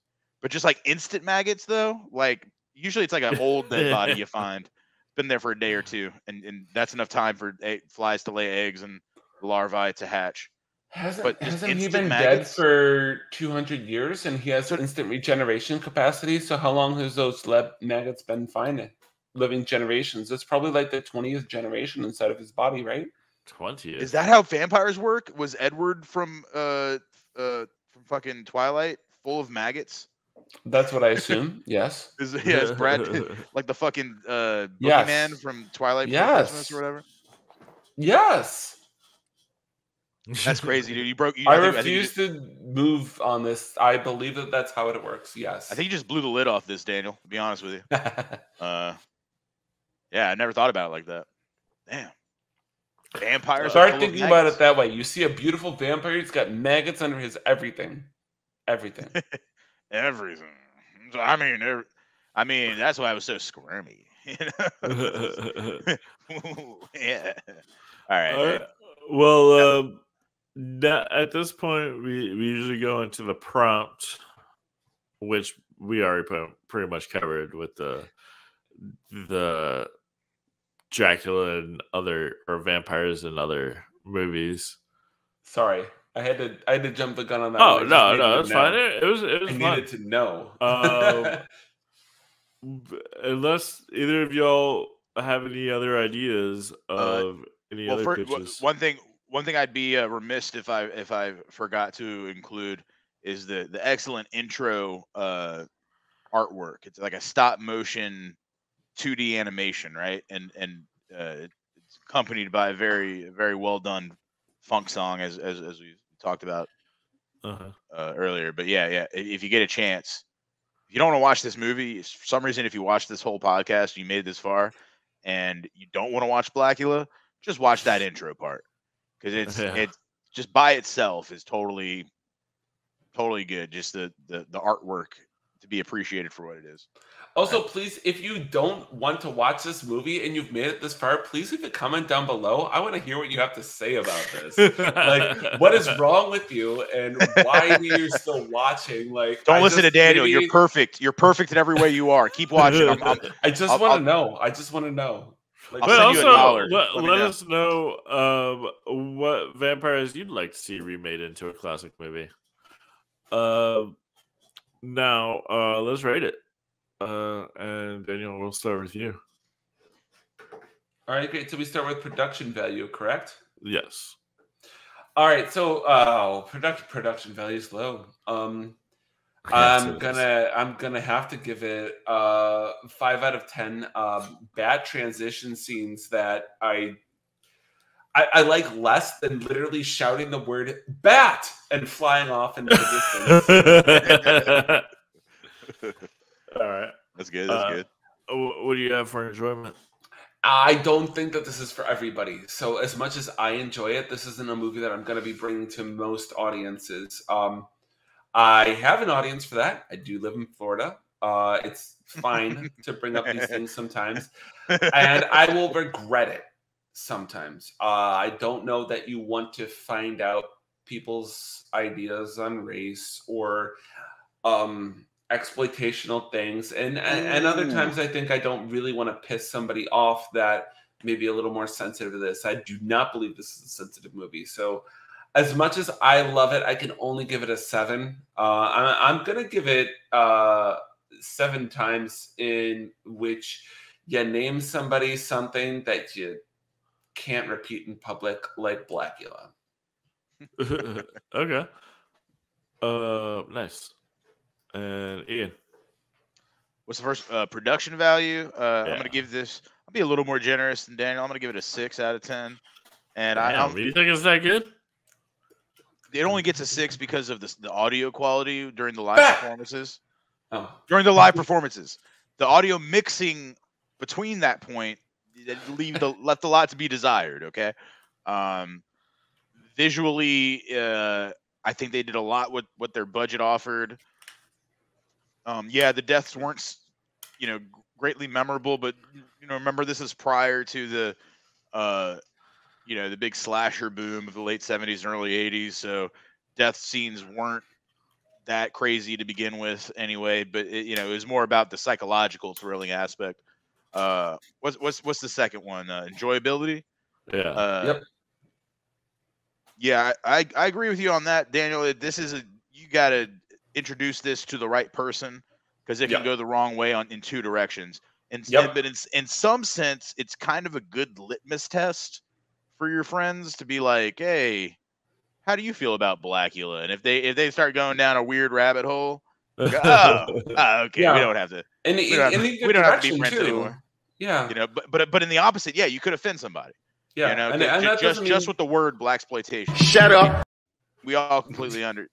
But just like instant maggots, though, like. Usually it's like an old dead body you find. Been there for a day or two, and, and that's enough time for egg, flies to lay eggs and larvae to hatch. Hasn't, but hasn't he been maggots? Dead for two hundred years, and he has instant regeneration capacity? So how long has those lab maggots been finding? Living generations. It's probably like the twentieth generation inside of his body, right? twentieth. Is that how vampires work? Was Edward from uh, uh, from fucking Twilight full of maggots? That's what I assume. Yes. Is, yeah, is Brad like the fucking uh, yes. man from Twilight? Yes. Or whatever. Yes. That's crazy, dude. You broke. You, I, I think, refuse I you, to move on this. I believe that that's how it works. Yes. I think you just blew the lid off this, Daniel. To be honest with you. uh, yeah, I never thought about it like that. Damn. Vampires. Start thinking about it that way. You see a beautiful vampire. He's got maggots under his everything. Everything. Everything. I mean, every, I mean, that's why I was so squirmy. You know? Yeah. All right. All right. Well, yeah. um, that, at this point, we, we usually go into the prompt, which we already pretty much covered with the the Dracula and other or vampires and other movies. Sorry. I had to, I had to jump the gun on that. Oh one. no, no, that's fine. It, it was, it was. I fun. Needed to know. um, unless either of y'all have any other ideas of uh, any well, other for, pitches. One thing, one thing I'd be uh, remiss if I if I forgot to include is the the excellent intro uh, artwork. It's like a stop motion two D animation, right? And and uh, it's accompanied by a very very well done funk song, as as as we talked about uh-huh. uh, earlier. But yeah, yeah. If you get a chance, if you don't want to watch this movie, for some reason, if you watch this whole podcast, you made it this far, and you don't want to watch Blackula, just watch that intro part, because it's yeah. it's just by itself is totally totally good. Just the the the artwork to be appreciated for what it is. Also, please, if you don't want to watch this movie and you've made it this far, please leave a comment down below. I want to hear what you have to say about this. Like, what is wrong with you, and why are you still watching? Like, don't I listen just, to Daniel. Maybe... You're perfect. You're perfect in every way you are. Keep watching. I'm, I'm, I just I'll, want I'll, to know. I just want to know. Like, but also, let, let, let us know um, what vampires you'd like to see remade into a classic movie. Uh, now, uh, let's rate it. Uh, and Daniel, we'll start with you. All right, great. So we start with production value, correct? Yes. All right, so uh, production production value is low. Um, I'm gonna I'm gonna have to give it uh five out of ten. Um, bad transition scenes that I, I I like less than literally shouting the word "bat" and flying off into the distance. All right, that's good. That's uh, good. What do you have for enjoyment? I don't think that this is for everybody. So as much as I enjoy it, this isn't a movie that I'm going to be bringing to most audiences. Um, I have an audience for that. I do live in Florida. Uh, it's fine to bring up these things sometimes. And I will regret it sometimes. Uh, I don't know that you want to find out people's ideas on race or um, exploitational things. And, and, and other times I think I don't really want to piss somebody off that may be a little more sensitive to this. I do not believe this is a sensitive movie. So as much as I love it, I can only give it a seven. Uh, I, I'm going to give it uh, seven times in which you name somebody something that you can't repeat in public, like Blacula. Okay. Uh, nice. And Ian, what's the first uh, production value? Uh, yeah. I'm gonna give this. I'll be a little more generous than Daniel. I'm gonna give it a six out of ten. And Damn, I, I'm, you think it's that good? It only gets a six because of the the audio quality during the live performances. Oh. During the live performances, the audio mixing between that point leave the left a lot to be desired. Okay. Um, visually, uh, I think they did a lot with what their budget offered. Um, yeah, the deaths weren't, you know, greatly memorable, but you know, remember this is prior to the, uh, you know, the big slasher boom of the late seventies and early eighties. So death scenes weren't that crazy to begin with, anyway. But it, you know, it was more about the psychological thrilling aspect. Uh, what's what's what's the second one? Uh, enjoyability. Yeah. Uh, yep. Yeah, I I agree with you on that, Daniel. This is a you gotta. Introduce this to the right person because it can yeah. go the wrong way on in two directions. And, yep. and but in, in some sense, it's kind of a good litmus test for your friends to be like, "Hey, how do you feel about Blacula?" And if they if they start going down a weird rabbit hole, like, oh, oh, okay, yeah. we don't have to. And we don't, in, have, in we don't have to be friends too. anymore. Yeah, you know. But but but in the opposite, yeah, you could offend somebody. Yeah, you know, and, and just just, mean... just with the word blaxploitation. Shut up. We all completely under.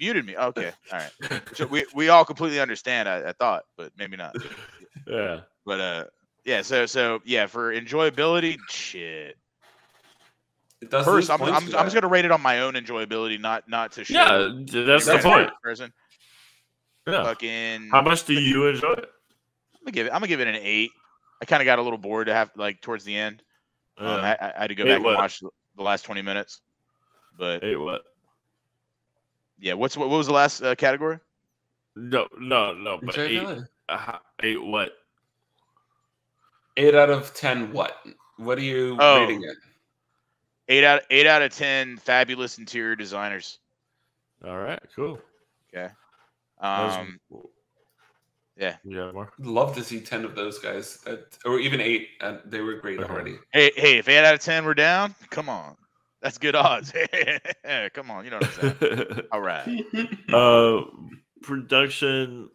Muted me. Okay. All right. So we, we all completely understand, I, I thought, but maybe not. Yeah. But uh yeah, so so yeah, for enjoyability, shit. It doesn't First, I'm I'm, I'm just gonna rate it on my own enjoyability, not not to show. Yeah, that's the point. Person. Yeah. Fucking how much do you enjoy it? I'm gonna give it I'm gonna give it an eight. I kinda got a little bored to have like towards the end. Um, uh, I, I had to go back what? and watch the last twenty minutes. But eight what? Yeah, what's what, what was the last uh, category? No, no, no. But eight, uh, eight what? Eight out of ten what? What are you oh, rating it? Eight out eight out of ten fabulous interior designers. All right, cool. Okay. Um, cool. Yeah. Yeah. Love to see ten of those guys, at, or even eight. Uh, they were great okay. already. Hey, hey, if eight out of ten were down, come on. That's good odds. Come on, you know what I'm saying. All right. Uh, production,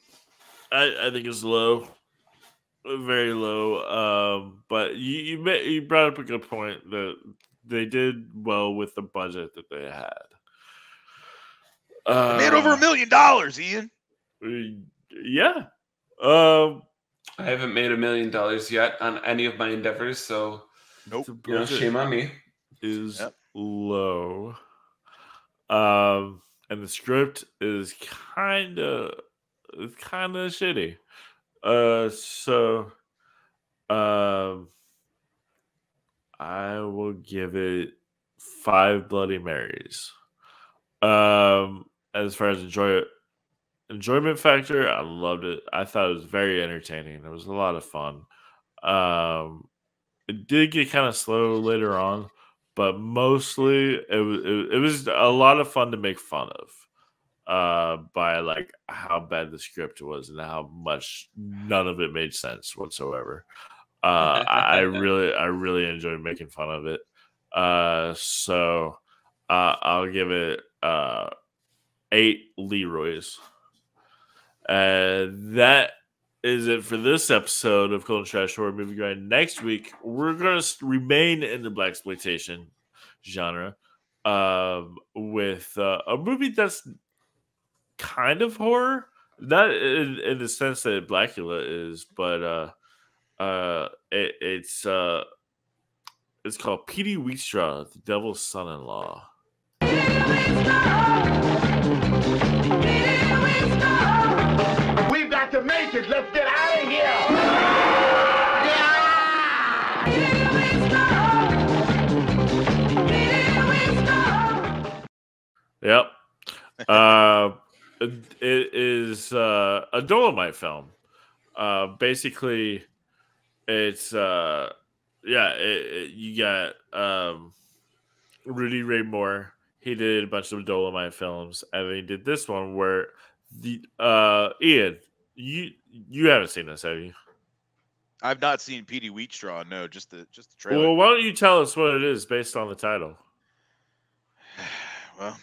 I, I think is low, very low. Um, but you you, may, you brought up a good point that they did well with the budget that they had. Uh, they made over a million dollars, Ian. Yeah. Um, I haven't made a million dollars yet on any of my endeavors, so nope. You know, shame on me. Is yep. low, um, and the script is kind of kind of shitty. Uh, so, um, I will give it five Bloody Marys. Um, as far as enjoy enjoyment factor, I loved it. I thought it was very entertaining. It was a lot of fun. Um, it did get kind of slow later on. But mostly, it was it, it was a lot of fun to make fun of, uh, by like how bad the script was and how much none of it made sense whatsoever. Uh, I really, I really enjoyed making fun of it. Uh, so uh, I'll give it uh, eight Leroys. Uh, that is it for this episode of Cold and Trash Horror Movie Grind. Next week, we're going to remain in the blaxploitation genre um, with uh, a movie that's kind of horror. Not in, in the sense that Blacula is, but uh, Uh, it, it's uh, it's called Petey Wheatstraw, the Devil's Son-in-Law. We've got to make it. Let's get out of here. Yeah. Yep. Uh, it is uh, a Dolomite film. Uh, basically, it's uh, yeah. It, it, you got um, Rudy Ray Moore. He did a bunch of Dolomite films, and they did this one where the uh, Ian, you you haven't seen this, have you? I've not seen Petey Wheatstraw. No, just the just the trailer. Well, why don't you tell us what it is based on the title? Well,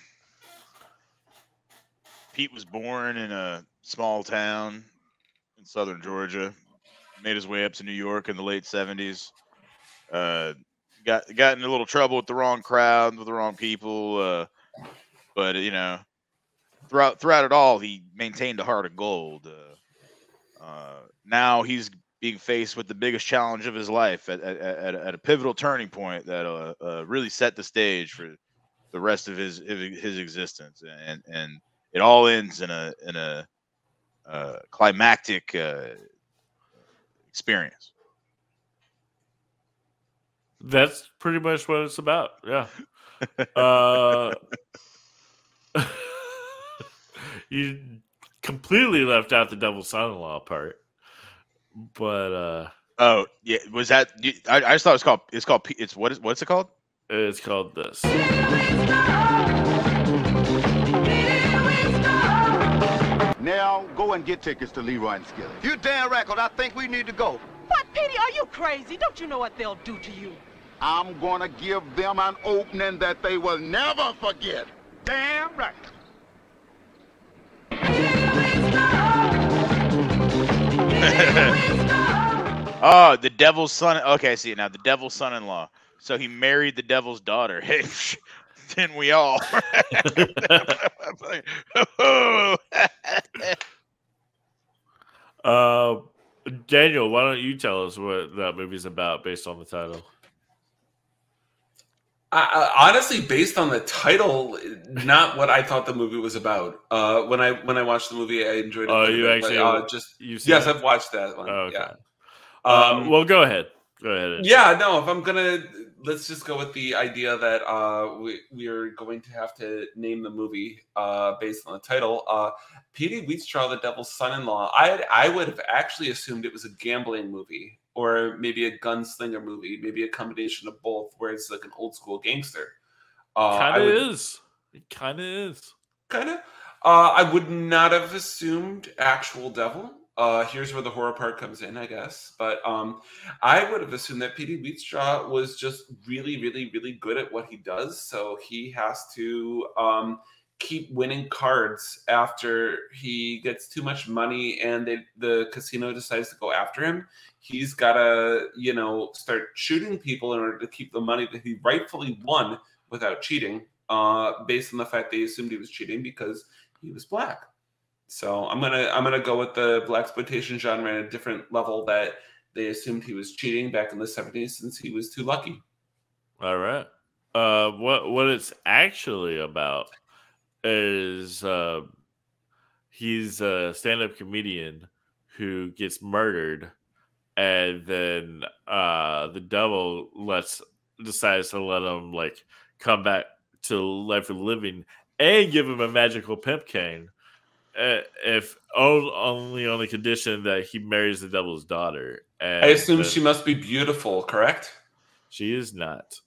Pete was born in a small town in southern Georgia. Made his way up to New York in the late seventies. Uh, Got got in a little trouble with the wrong crowd, with the wrong people, uh, but you know, throughout throughout it all, he maintained a heart of gold. Uh, uh, now he's being faced with the biggest challenge of his life at at, at, at a pivotal turning point that uh, uh, really set the stage for the rest of his his existence, and and it all ends in a in a uh, climactic uh, experience. That's pretty much what it's about. Yeah. Uh, you completely left out the Devil's Son-in-Law part, but uh, oh yeah, was that? I, I just thought it's called. It's called. It's what is what's it called? It's called this. Now go and get tickets to Leroy and Skillet. You damn record. I think we need to go. What, Petey? Are you crazy? Don't you know what they'll do to you? I'm gonna give them an opening that they will never forget. Damn right. Oh, the devil's son. Okay, I see it now. The devil's son-in-law. So he married the devil's daughter. Hey, didn't we all? uh, Daniel, why don't you tell us what that movie's about based on the title? I, I, honestly, based on the title, not what I thought the movie was about. Uh, when I when I watched the movie, I enjoyed it. Oh, you bit, actually but, uh, just yes, it? I've watched that one. Oh, okay. Yeah. Um, um, well, go ahead. Go ahead. Yeah, no. If I'm gonna, let's just go with the idea that uh, we we are going to have to name the movie uh, based on the title. Uh, Petey Wheatstraw, the Devil's Son-in-Law. I I would have actually assumed it was a gambling movie, or maybe a gunslinger movie, maybe a combination of both, where it's like an old school gangster. Uh, kind of is. It kind of is. Kind of. Uh, I would not have assumed actual devil. Uh, here's where the horror part comes in, I guess. But um, I would have assumed that Petey Wheatstraw was just really, really, really good at what he does. So he has to um, keep winning cards after he gets too much money and they, the casino decides to go after him. He's got to, you know, start shooting people in order to keep the money that he rightfully won without cheating, uh, based on the fact they assumed he was cheating because he was black. So I'm going to I'm gonna go with the Blaxploitation genre at a different level that they assumed he was cheating back in the seventies since he was too lucky. All right. Uh, what, what it's actually about is uh, he's a stand-up comedian who gets murdered, and then uh, the devil lets decides to let him like come back to life for living and give him a magical pimp cane, uh, if only on the condition that he marries the devil's daughter. And I assume the, she must be beautiful, correct? She is not.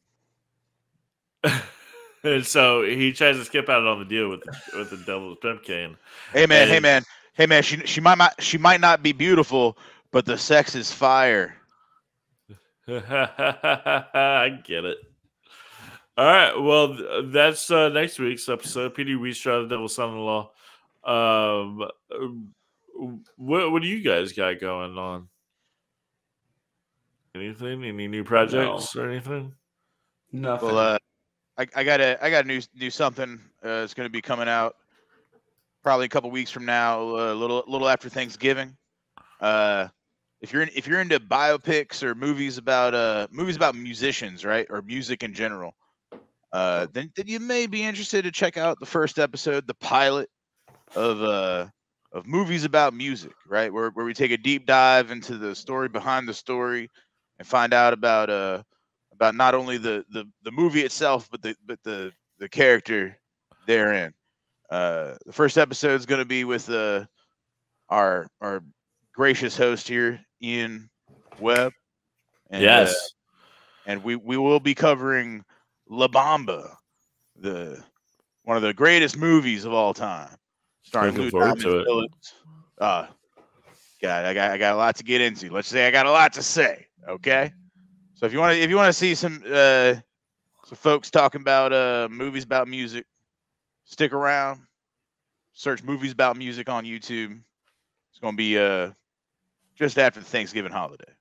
And so he tries to skip out on the deal with the, with the devil's pimp cane. Hey man, and, hey man, hey man. She she might not, she might not be beautiful, but the sex is fire. I get it. All right, well, that's uh, next week's episode. Petey Wheatstraw, the Devil's Son-in-Law. Um, what what do you guys got going on? Anything? Any new projects no. or anything? Nothing. Well, uh, I, I got a I got a new new something. Uh, it's going to be coming out probably a couple weeks from now, a little little after Thanksgiving. Uh, if you're in, if you're into biopics or movies about uh movies about musicians, right, or music in general, uh, then then you may be interested to check out the first episode, the pilot of uh of movies about music, right, where where we take a deep dive into the story behind the story and find out about uh about not only the the the movie itself, but the but the the character therein. Uh, the first episode is going to be with uh, our our gracious host here, Ian Webb. And, yes, uh, and we we will be covering La Bamba, the one of the greatest movies of all time, starring Lou Diamond Phillips. Uh, God, I got I got a lot to get into. Let's say I got a lot to say. Okay, so if you want to if you want to see some uh, some folks talking about uh, movies about music, stick around. Search movies about music on YouTube. It's going to be uh, just after the Thanksgiving holiday.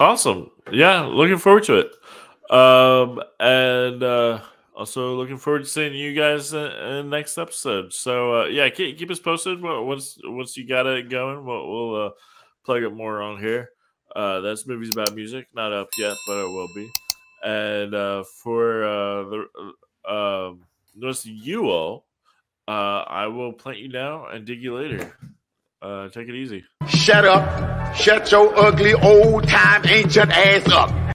Awesome. Yeah, looking forward to it. Um, and uh, also looking forward to seeing you guys in, in the next episode. So, uh, yeah, keep, keep us posted. Once once you got it going, we'll, we'll uh, plug it more on here. Uh, that's Movies About Music. Not up yet, but it will be. And uh, for uh, the... Uh, Unless you all, uh, I will plant you now and dig you later. Uh, take it easy. Shut up. Shut your ugly old time ancient ass up.